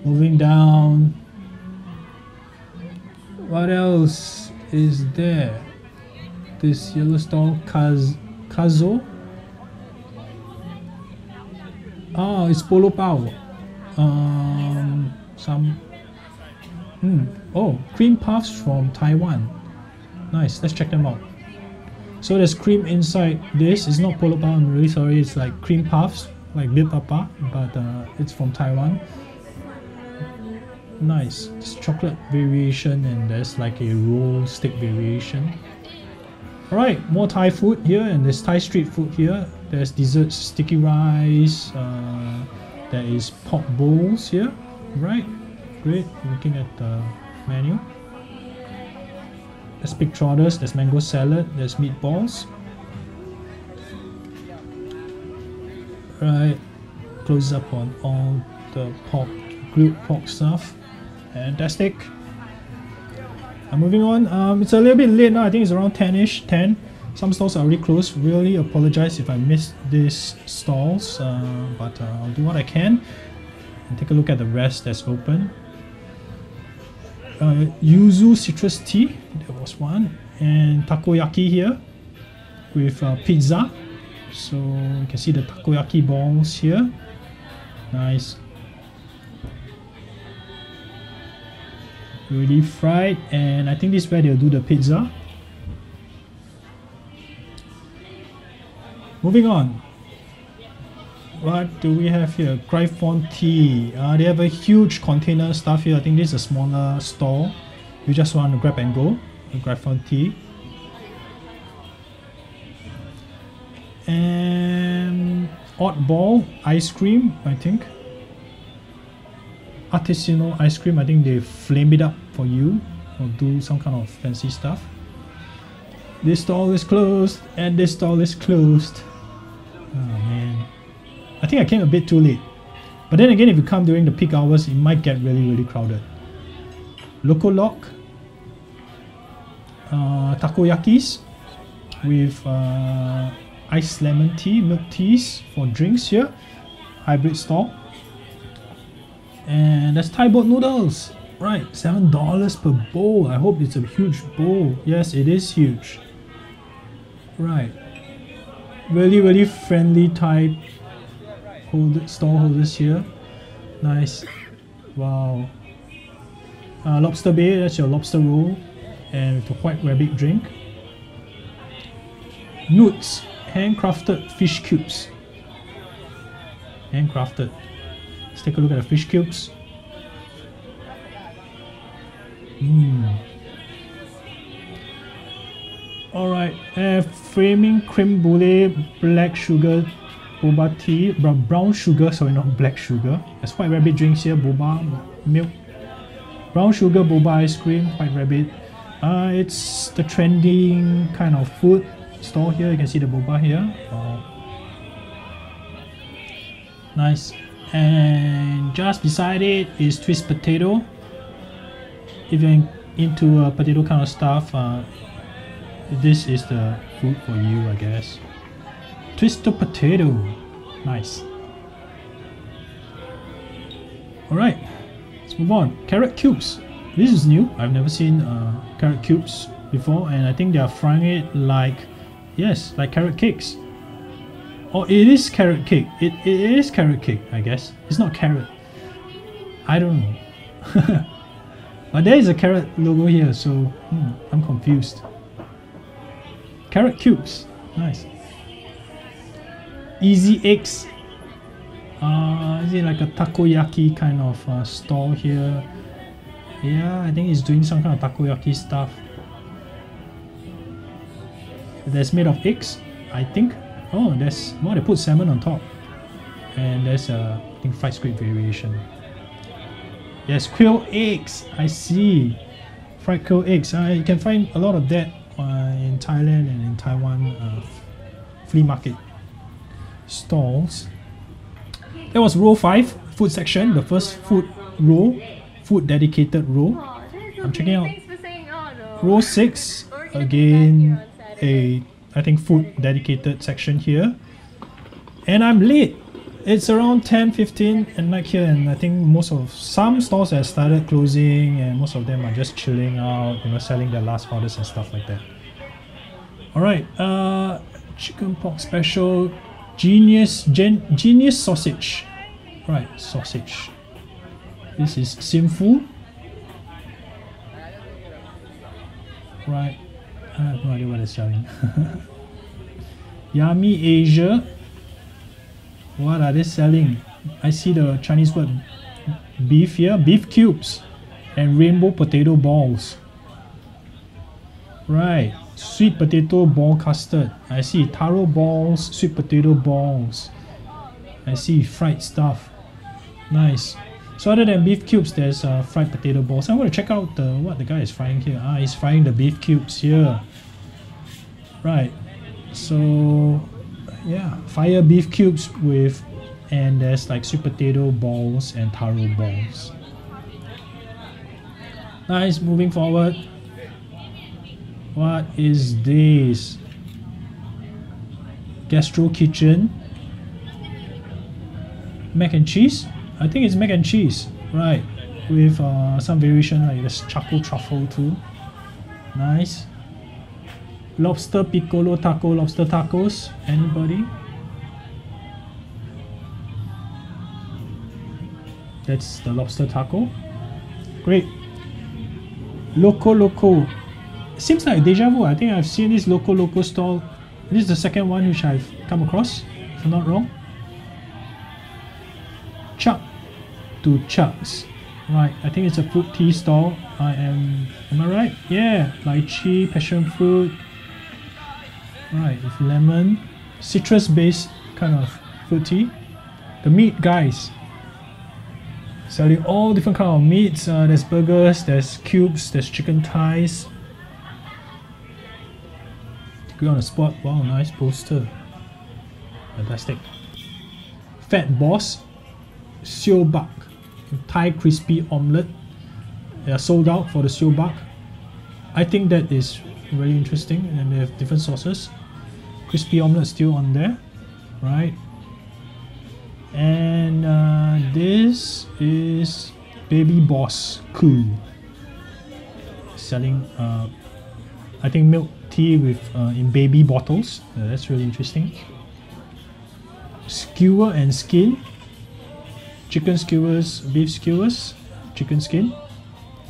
Moving down. What else is there? This yellow stall, Kazo. Oh, it's Polo Pao. Oh, cream puffs from Taiwan. Nice, let's check them out. So there's cream inside this. It's not Polo Pao, I'm really sorry. It's like cream puffs, like Big Papa, but it's from Taiwan. Nice, there's chocolate variation and there's like a roll stick variation. Alright, more Thai food here, and there's Thai street food here. There's desserts, sticky rice, there is pork bowls here. Right, great, looking at the menu. There's pig trotters, there's mango salad, there's meatballs. Right, close up on all the grilled pork stuff. Fantastic. I'm moving on. It's a little bit late now, I think it's around 10ish, 10. Some stalls are already closed. Really apologize if I missed these stalls, but I'll do what I can and take a look at the rest that's open. Yuzu citrus tea, there was one, and takoyaki here with pizza. So you can see the takoyaki balls here. Nice. Really fried, and I think this is where they'll do the pizza. Moving on, what do we have here? Gryphon Tea. They have a huge container stuff here. I think this is a smaller stall. You just want to grab and go. Gryphon Tea. And Oddball ice cream, I think. Artisanal ice cream. I think they flame it up for you or do some kind of fancy stuff. This stall is closed, and this stall is closed. Oh man, I think I came a bit too late, but then again, if you come during the peak hours, it might get really crowded. Lokolok, takoyakis with iced lemon tea, milk teas for drinks here, hybrid stall. And that's Thai boat noodles, right? $7 per bowl. I hope it's a huge bowl. Yes, it is huge. Right, really friendly Thai stall holders here. Nice. Wow. Lobster Bay, that's your lobster roll, and with the white rabbit drink. Nudes, handcrafted fish cubes. Handcrafted. Let's take a look at the fish cubes. Alright, flaming creme brulee, black sugar, boba tea, brown sugar, sorry, not black sugar. There's white rabbit drinks here, boba, milk, brown sugar, boba ice cream, white rabbit. It's the trending kind of food store here. You can see the boba here. Nice. And just beside it is twist potato. If you're into potato kind of stuff, this is the food for you, I guess. Twisted potato. Nice. Alright, let's move on. Carrot cubes. This is new. I've never seen carrot cubes before, and I think they are frying it like, yes, like carrot cakes. Oh, it is carrot cake. It is carrot cake, I guess. It's not carrot. I don't know. But there is a carrot logo here, so I'm confused. Carrot cubes. Nice. Easy eggs. Is it like a takoyaki kind of stall here? Yeah, I think it's doing some kind of takoyaki stuff. That's made of eggs, I think. Oh, that's well, they put salmon on top, and there's a I think fried squid variation. Yes, quail eggs. I see, fried quail eggs. You can find a lot of that in Thailand and in Taiwan flea market stalls. That was row 5 food section, the first food row, food dedicated row. I'm checking out row 6 again, I think food dedicated section here, and I'm late. It's around 10:15 at night here, and I think most of some stores have started closing, and most of them are just chilling out, you know, selling their last orders and stuff like that. Alright, chicken pork special, genius sausage. Right, sausage. This is sinful. Right, I have no idea what it's selling. Yummy Asia. What are they selling? I see the Chinese word beef here, beef cubes and rainbow potato balls. Right, sweet potato ball custard. I see taro balls, sweet potato balls. I see fried stuff. Nice. So other than beef cubes, there's fried potato balls. I want to check out the, what the guy is frying here. Ah, he's frying the beef cubes here. Right. So yeah, fire beef cubes with, and there's like sweet potato balls and taro balls. Nice, moving forward. What is this? Gastro kitchen. Mac and cheese? I think it's mac and cheese, right? With some variation like this charcoal truffle too. Nice. Lobster piccolo taco, lobster tacos. Anybody? That's the lobster taco. Great. Loco Loco. Seems like deja vu. I think I've seen this Loco Loco stall. This is the second one which I've come across, if I'm not wrong. Chuck to Chucks. Right, I think it's a fruit tea stall. Am I right? Yeah, lychee, passion fruit. Right, with lemon, citrus-based kind of fruit tea. The meat guys, selling all different kind of meats. There's burgers, there's cubes, there's chicken thighs. Good on the spot. Wow, nice poster. Fantastic. Fat Boss, Sio Bak, Thai crispy omelette. They are sold out for the Sio Bak. I think that is really interesting, and they have different sauces. Crispy omelette still on there, right? And this is Baby Boss Cool, selling I think milk tea with in baby bottles. That's really interesting. Skewer and skin. Chicken skewers, beef skewers, chicken skin,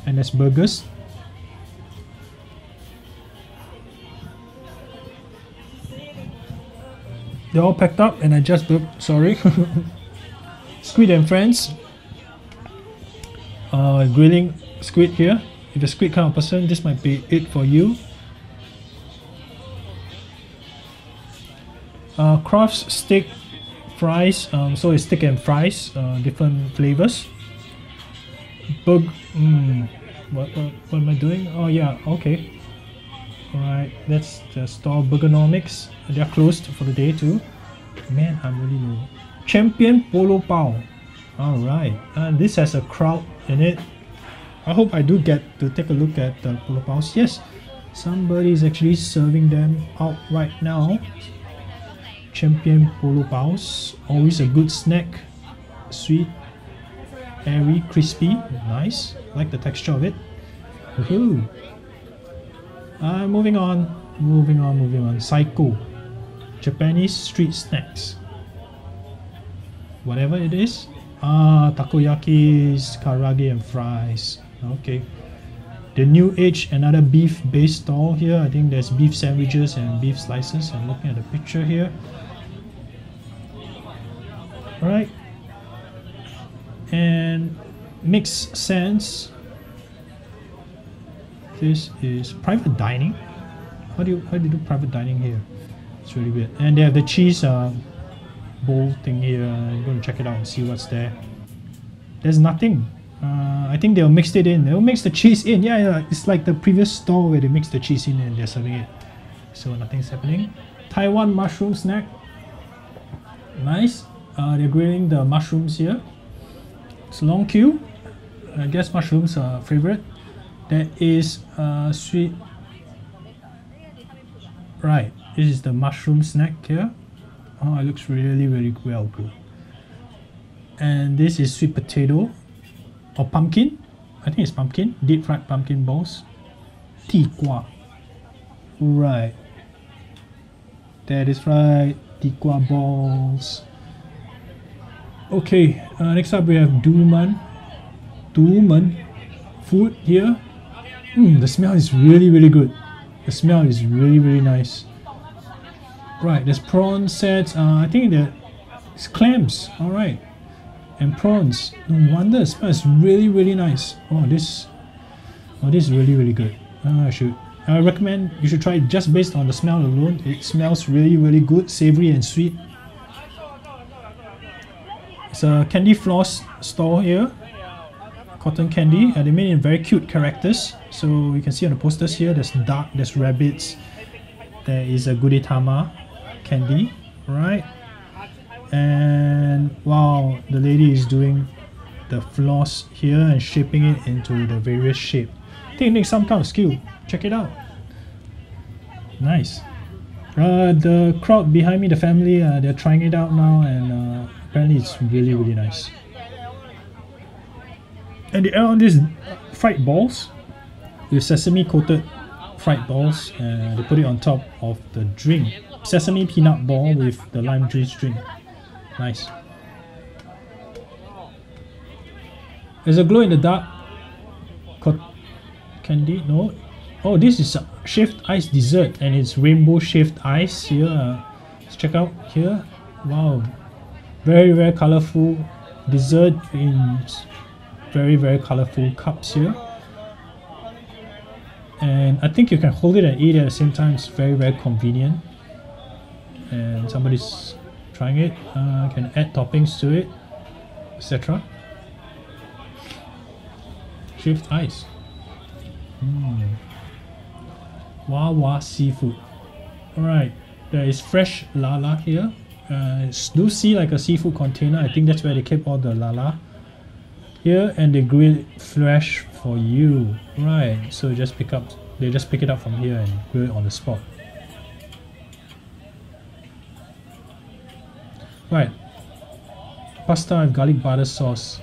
and there's burgers. They're all packed up and I just burped, sorry. Squid and Friends. Grilling squid here. If you're a squid kind of person, this might be it for you. Crafts steak fries, so it's steak and fries, different flavors. What am I doing? Oh yeah, okay. Alright, that's the store. Burgernomics, they're closed for the day too. Man, I'm really low. Champion Polo Pao. Alright, this has a crowd in it. I hope I do get to take a look at the Polo Paos. Yes, somebody is actually serving them out right now. Champion Polo Paos, always a good snack, sweet, airy, crispy, nice, like the texture of it. Woohoo! Moving on. Saiko, Japanese street snacks, whatever it is. Ah, takoyakis, karage and fries. Okay, the New Age, another beef-based stall here. I think there's beef sandwiches and beef slices. I'm looking at the picture here. Alright, and Mixed Sense. This is private dining. How do you do private dining here? It's really weird. And they have the cheese bowl thing here. I'm going to check it out and see what's there. There's nothing. I think they'll mix it in. They'll mix the cheese in. Yeah, it's like the previous store where they mix the cheese in and they're serving it. So nothing's happening. Taiwan mushroom snack. Nice. They're grilling the mushrooms here. It's a long queue. I guess mushrooms are favorite. That is sweet. Right, this is the mushroom snack here. Oh, it looks really, really well good. And this is sweet potato or pumpkin. I think it's pumpkin, deep fried pumpkin balls. Ti gua. Right. That is right, ti gua balls. Okay, next up we have duman. Duman food here. The smell is really, really good. The smell is really, really nice. Right, there's prawn sets. I think that it's clams. All right, and prawns. No wonder the smell is really, really nice. Oh, this is really, really good. I recommend you should try it just based on the smell alone. It smells really, really good, savory and sweet. It's a candy floss store here. Cotton candy, and they made it in very cute characters. So you can see on the posters here, there's duck, there's rabbits, there is a gudetama candy, right? And wow, the lady is doing the floss here and shaping it into the various shape. I think it needs some kind of skill. Check it out. Nice. The crowd behind me, the family, they're trying it out now, and apparently it's really, really nice. And they add on these fried balls with sesame coated fried balls, and they put it on top of the drink. Sesame peanut ball with the lime juice drink. Nice. There's a glow in the dark candy. No. Oh, this is a shaved ice dessert, and it's rainbow shaved ice here. Let's check out here. Wow. Very, very colorful dessert in very, very colorful cups here, and I think you can hold it and eat it at the same time. It's very, very convenient. And somebody's trying it. Can add toppings to it, etc. Shaved ice. Wawa seafood. All right, there is fresh lala here. Do see like a seafood container. I think that's where they keep all the lala. Here, and they grill fresh for you, right? So just pick up, they just pick it up from here and grill it on the spot, right? Pasta with garlic butter sauce,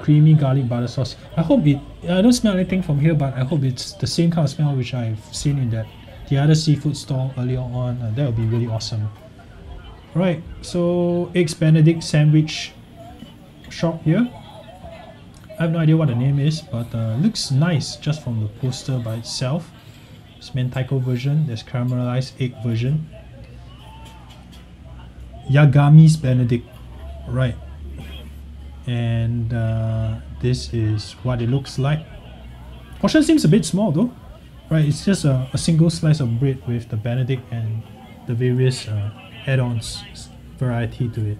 creamy garlic butter sauce. I hope it. I don't smell anything from here, but I hope it's the same kind of smell which I've seen in the other seafood store earlier on. That would be really awesome, right? So eggs Benedict sandwich shop here. I have no idea what the name is, but looks nice just from the poster by itself. It's Mentaiko version, there's caramelized egg version. Yagami's Benedict, right. And this is what it looks like. Portion seems a bit small though, right? It's just a single slice of bread with the Benedict and the various add-ons variety to it.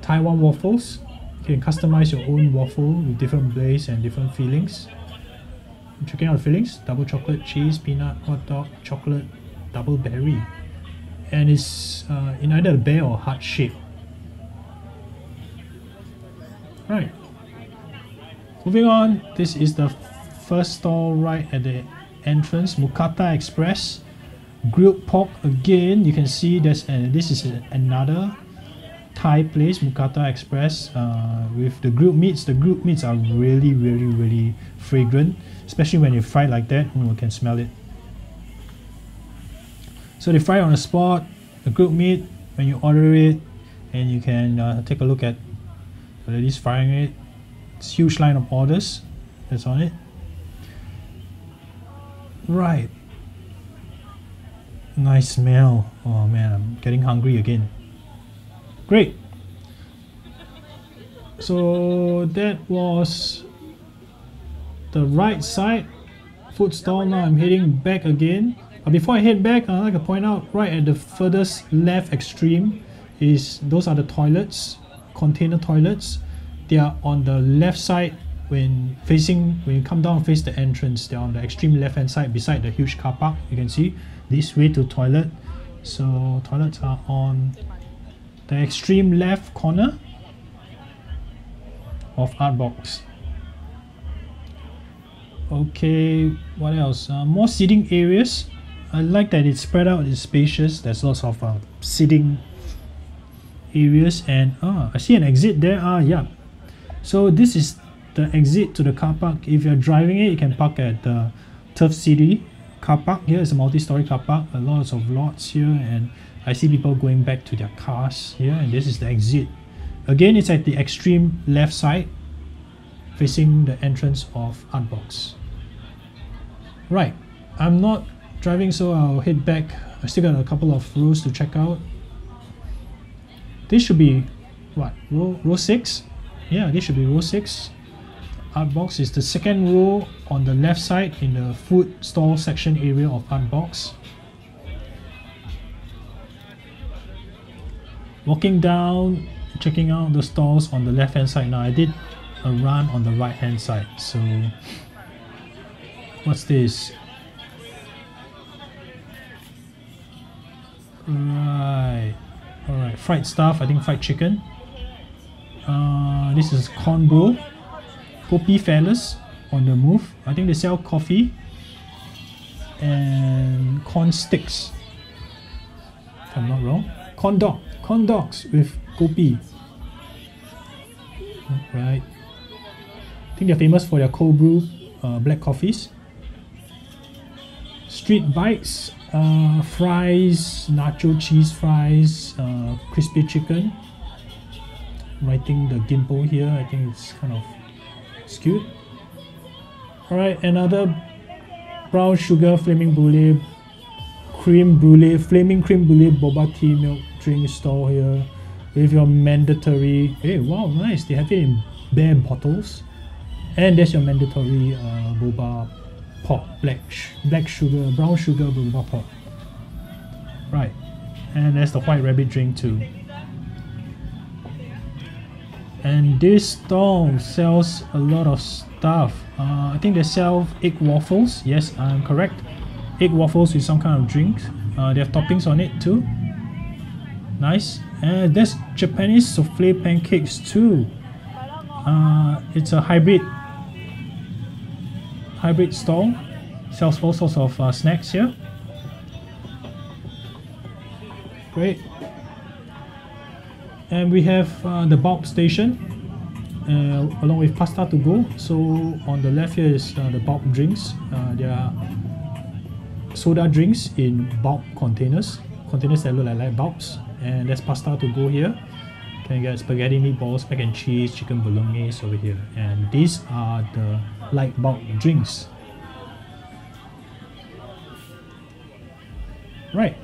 Taiwan waffles. You can customize your own waffle with different glaze and different fillings. Checking out the fillings: double chocolate, cheese, peanut, hot dog, chocolate, double berry, and it's in either a bear or heart shape. Right. Moving on, this is the first stall right at the entrance, Mookata Express. Grilled pork again. You can see there's this is another Thai place, Mookata Express, with the grilled meats. The grilled meats are really, really, really fragrant, especially when you fry like that. You can smell it. So they fry on the spot, the grilled meat, when you order it, and you can take a look at the ladies frying it. It's a huge line of orders that's on it. Right. Nice smell. Oh man, I'm getting hungry again. Great. So that was the right side food stall. Now I'm heading back again. Before I head back, I'd like to point out right at the furthest left extreme is those are the toilets, container toilets. They are on the left side when you come down and face the entrance. They're on the extreme left hand side beside the huge car park. You can see this way to toilet. So toilets are on the extreme left corner of Artbox. Okay, what else? More seating areas. I like that it's spread out, it's spacious. There's lots of seating areas, and I see an exit there. Yeah, so this is the exit to the car park. If you're driving it, you can park at the Turf City car park. Here is a multi-story car park, a lot of lots here, and I see people going back to their cars here, and this is the exit. Again, it's at the extreme left side, facing the entrance of Artbox. Right, I'm not driving, so I'll head back. I still got a couple of rows to check out. This should be, what, row 6? Yeah, this should be row 6. Artbox is the second row on the left side in the food stall section area of Artbox. Walking down, checking out the stalls on the left hand side. Now I did a run on the right hand side, so what's this? Right, alright, fried stuff, I think fried chicken. This is corn bowl. Kopi Fellas on the move. I think they sell coffee and corn sticks, if I'm not wrong. Corn dogs with kopi. Right. I think they're famous for their cold brew black coffees. Street bites, fries, nacho cheese fries, crispy chicken. I'm writing the gimpo here. I think it's kind of skewed. Alright, another brown sugar flaming brulee, cream brulee, flaming cream brulee boba tea milk drink store here with your mandatory, hey wow, nice, they have it in bare bottles, and there's your mandatory boba pop, black sugar, brown sugar boba pop. Right, and there's the white rabbit drink too. And this stall sells a lot of stuff. I think they sell egg waffles. Yes, I'm correct. Egg waffles with some kind of drink. They have toppings on it too. Nice. And there's Japanese souffle pancakes too. It's a hybrid stall. Sells all sorts of snacks here. Great. And we have the bulk station along with pasta to go. So on the left here is the bulk drinks. There are soda drinks in bulk containers that look like light bulbs. And there's pasta to go here. Can get spaghetti meatballs, mac and cheese, chicken bolognese over here. And these are the light bulb drinks. Right,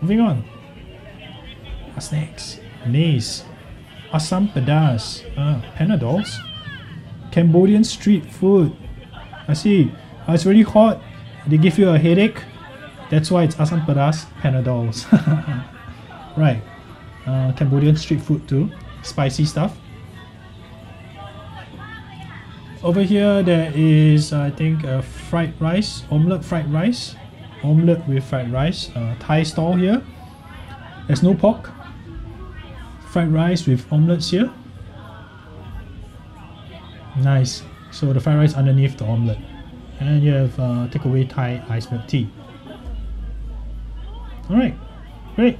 moving on. Snacks. Nays, asam pedas, panadols, Cambodian street food. I see, it's really hot, they give you a headache, that's why it's asam pedas, panadols. Right, Cambodian street food too, spicy stuff. Over here there is, I think, fried rice, omelette with fried rice, Thai stall here. There's no pork. Fried rice with omelettes here. Nice. So the fried rice underneath the omelette. And you have takeaway Thai iced milk tea. Alright, great.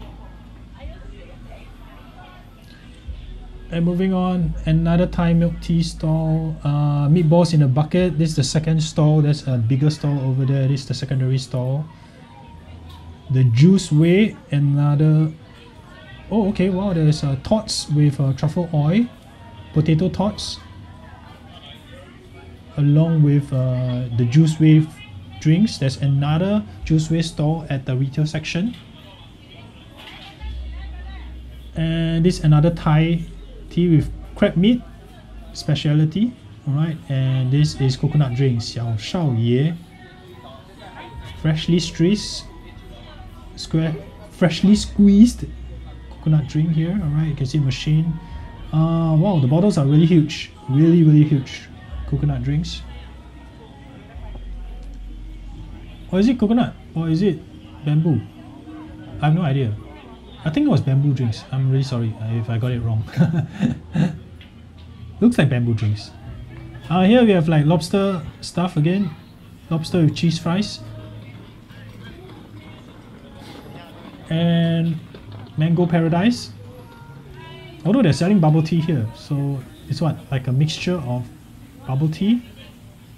And moving on, another Thai milk tea stall. Meatballs in a bucket. This is the second stall. There's a bigger stall over there. This is the secondary stall. The Juice Way, another. Oh, okay, wow, there's tots with truffle oil, potato tots, along with the Juice Way drinks. There's another Juice Way stall at the retail section. And this is another Thai tea with crab meat, specialty. Alright, and this is coconut drink, Xiao Shao Ye, freshly squeezed coconut drink here. Alright, you can see the machine. Wow, the bottles are really huge, really huge coconut drinks. Or is it coconut? Or is it bamboo? I have no idea. I think it was bamboo drinks. I'm really sorry if I got it wrong. Looks like bamboo drinks. Here we have like lobster stuff again. Lobster with cheese fries. And Mango Paradise. Although they're selling bubble tea here, so it's what, like a mixture of bubble tea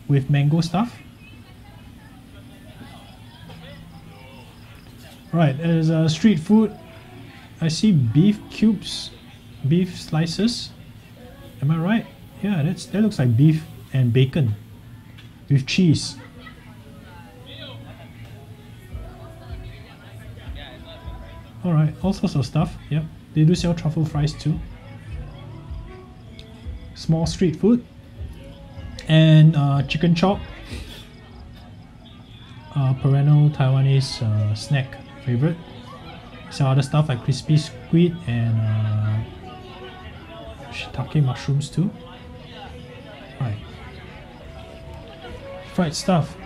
with mango stuff. Right, there's street food. I see beef cubes, beef slices. Am I right? Yeah, that looks like beef and bacon with cheese. Alright, all sorts of stuff. Yep, they do sell truffle fries too. Small street food. And chicken chop. Perennial Taiwanese snack favorite. Sell other stuff like crispy squid and shiitake mushrooms too. Right. Fried stuff.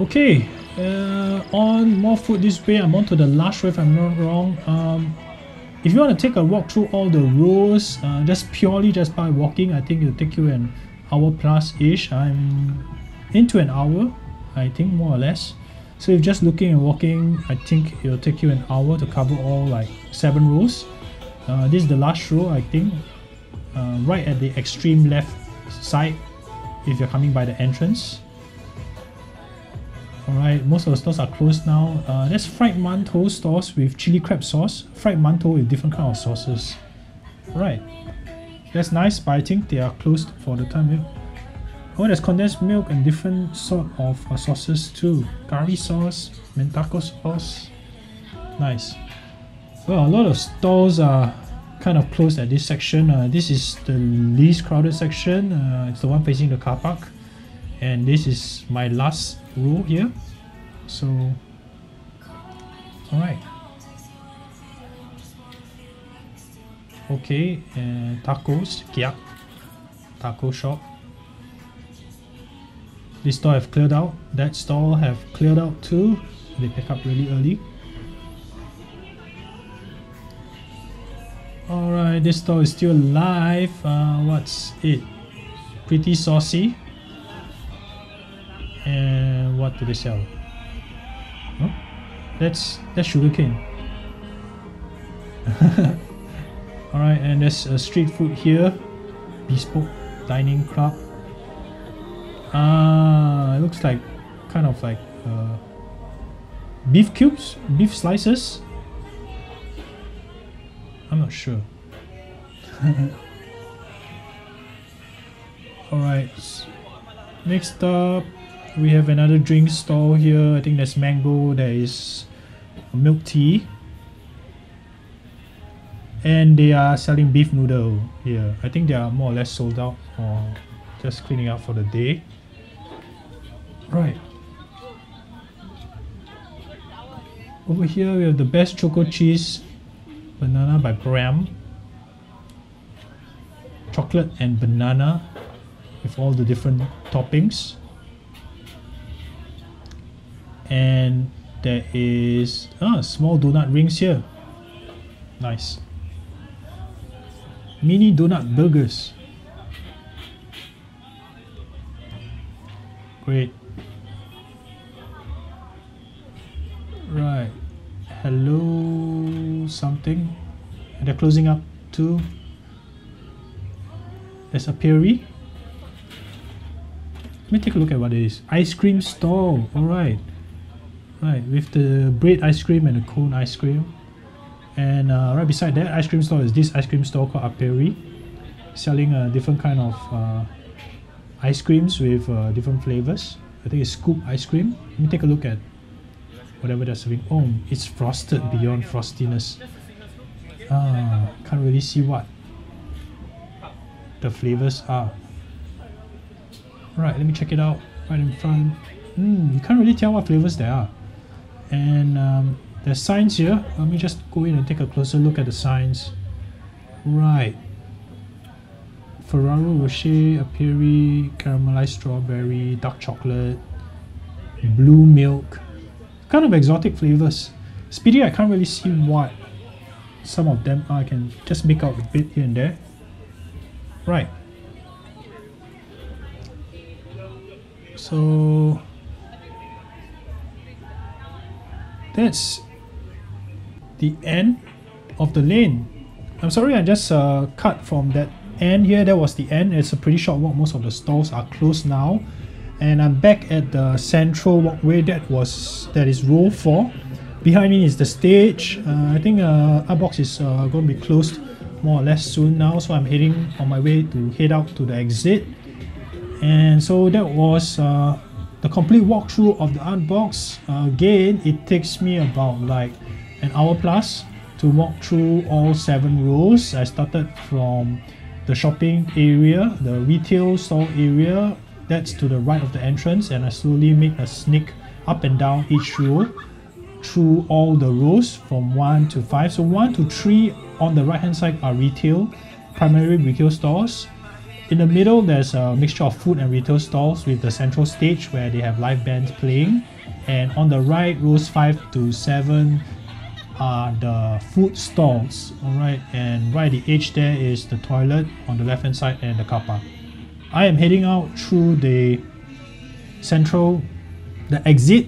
Okay. On more food this way. I'm on to the last row if I'm not wrong. If you want to take a walk through all the rows, just purely just by walking, I think it'll take you an hour plus ish. I'm into an hour, I think, more or less. So if just looking and walking, I think it'll take you an hour to cover all like 7 rows. This is the last row, I think, right at the extreme left side if you're coming by the entrance. Alright, most of the stores are closed now. There's fried mantou stores with chili crab sauce, fried mantou with different kind of sauces. Alright, that's nice, but I think they are closed for the time being. Oh, there's condensed milk and different sort of sauces too. Curry sauce, mentaiko sauce. Nice. Well, a lot of stores are kind of closed at this section. This is the least crowded section. It's the one facing the car park. And this is my last row here. So, alright. Okay, and tacos, Kiak, taco shop. This store have cleared out. That store have cleared out too. They pick up really early. Alright, this store is still alive. What's it? Pretty saucy. And what do they sell? Huh? That's sugarcane. Alright, and there's street food here. Bespoke Dining Club. It looks like kind of like beef cubes, beef slices. I'm not sure. Alright, next up we have another drink stall here. I think there's mango, there is milk tea, and they are selling beef noodle here. I think they are more or less sold out or just cleaning up for the day. Right. Over here we have the best choco cheese banana by Bram. Chocolate and banana with all the different toppings. And there is small donut rings here. Nice. Mini donut burgers. Great. Right. Hello something. And they're closing up too. There's a Piri. Let me take a look at what it is. Ice cream stall. Alright. Right, with the bread ice cream and the cone ice cream. And right beside that ice cream store is this ice cream store called Aperi, selling a different kind of ice creams with different flavors. I think it's scoop ice cream. Let me take a look at whatever they're serving. Oh, it's frosted beyond frostiness. Can't really see what the flavors are. Right, let me check it out right in front. You can't really tell what flavors there are. And there's signs here. Let me just go in and take a closer look at the signs. Right. Ferrero Rocher, Aperi, caramelized strawberry, dark chocolate, blue milk. Kind of exotic flavors. Speedy, I can't really see what some of them are. I can just make out a bit here and there. Right. So that's the end of the lane. I'm sorry, I just cut from that end here. That was the end. It's a pretty short walk. Most of the stalls are closed now. And I'm back at the central walkway that is row 4. Behind me is the stage. I think Artbox is going to be closed more or less soon now, so I'm heading on my way to head out to the exit. And so that was the complete walkthrough of the Artbox. Again, it takes me about like an hour plus to walk through all 7 rows. I started from the shopping area, the retail store area, that's to the right of the entrance, and I slowly make a sneak up and down each row through all the rows from 1 to 5. So 1 to 3 on the right hand side are retail, primarily retail stores. In the middle there's a mixture of food and retail stores with the central stage where they have live bands playing, and on the right rows 5 to 7 are the food stalls. Alright, and right at the edge there is the toilet on the left hand side and the car park. I am heading out through the central, the exit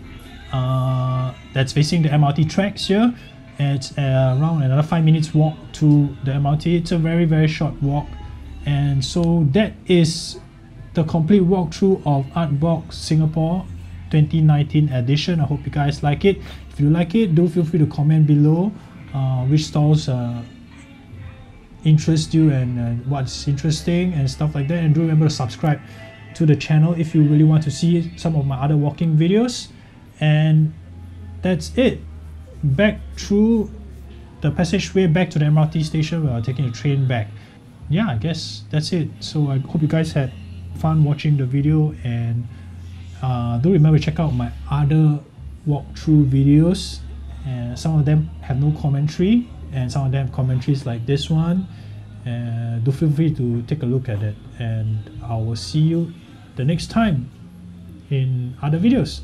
that's facing the MRT tracks here. And it's around another 5 minutes walk to the MRT. It's a very, very short walk. And so that is the complete walkthrough of Artbox Singapore 2019 edition. I hope you guys like it. If you like it, do feel free to comment below which stalls interest you and what's interesting and stuff like that. And do remember to subscribe to the channel if you really want to see some of my other walking videos. And that's it. Back through the passageway back to the MRT station where I'm taking a train back. Yeah, I guess that's it. So I hope you guys had fun watching the video, and do remember to check out my other walkthrough videos, and some of them have no commentary and some of them have commentaries like this one. And do feel free to take a look at it, and I will see you the next time in other videos.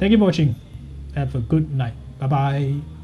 Thank you for watching. Have a good night. Bye bye.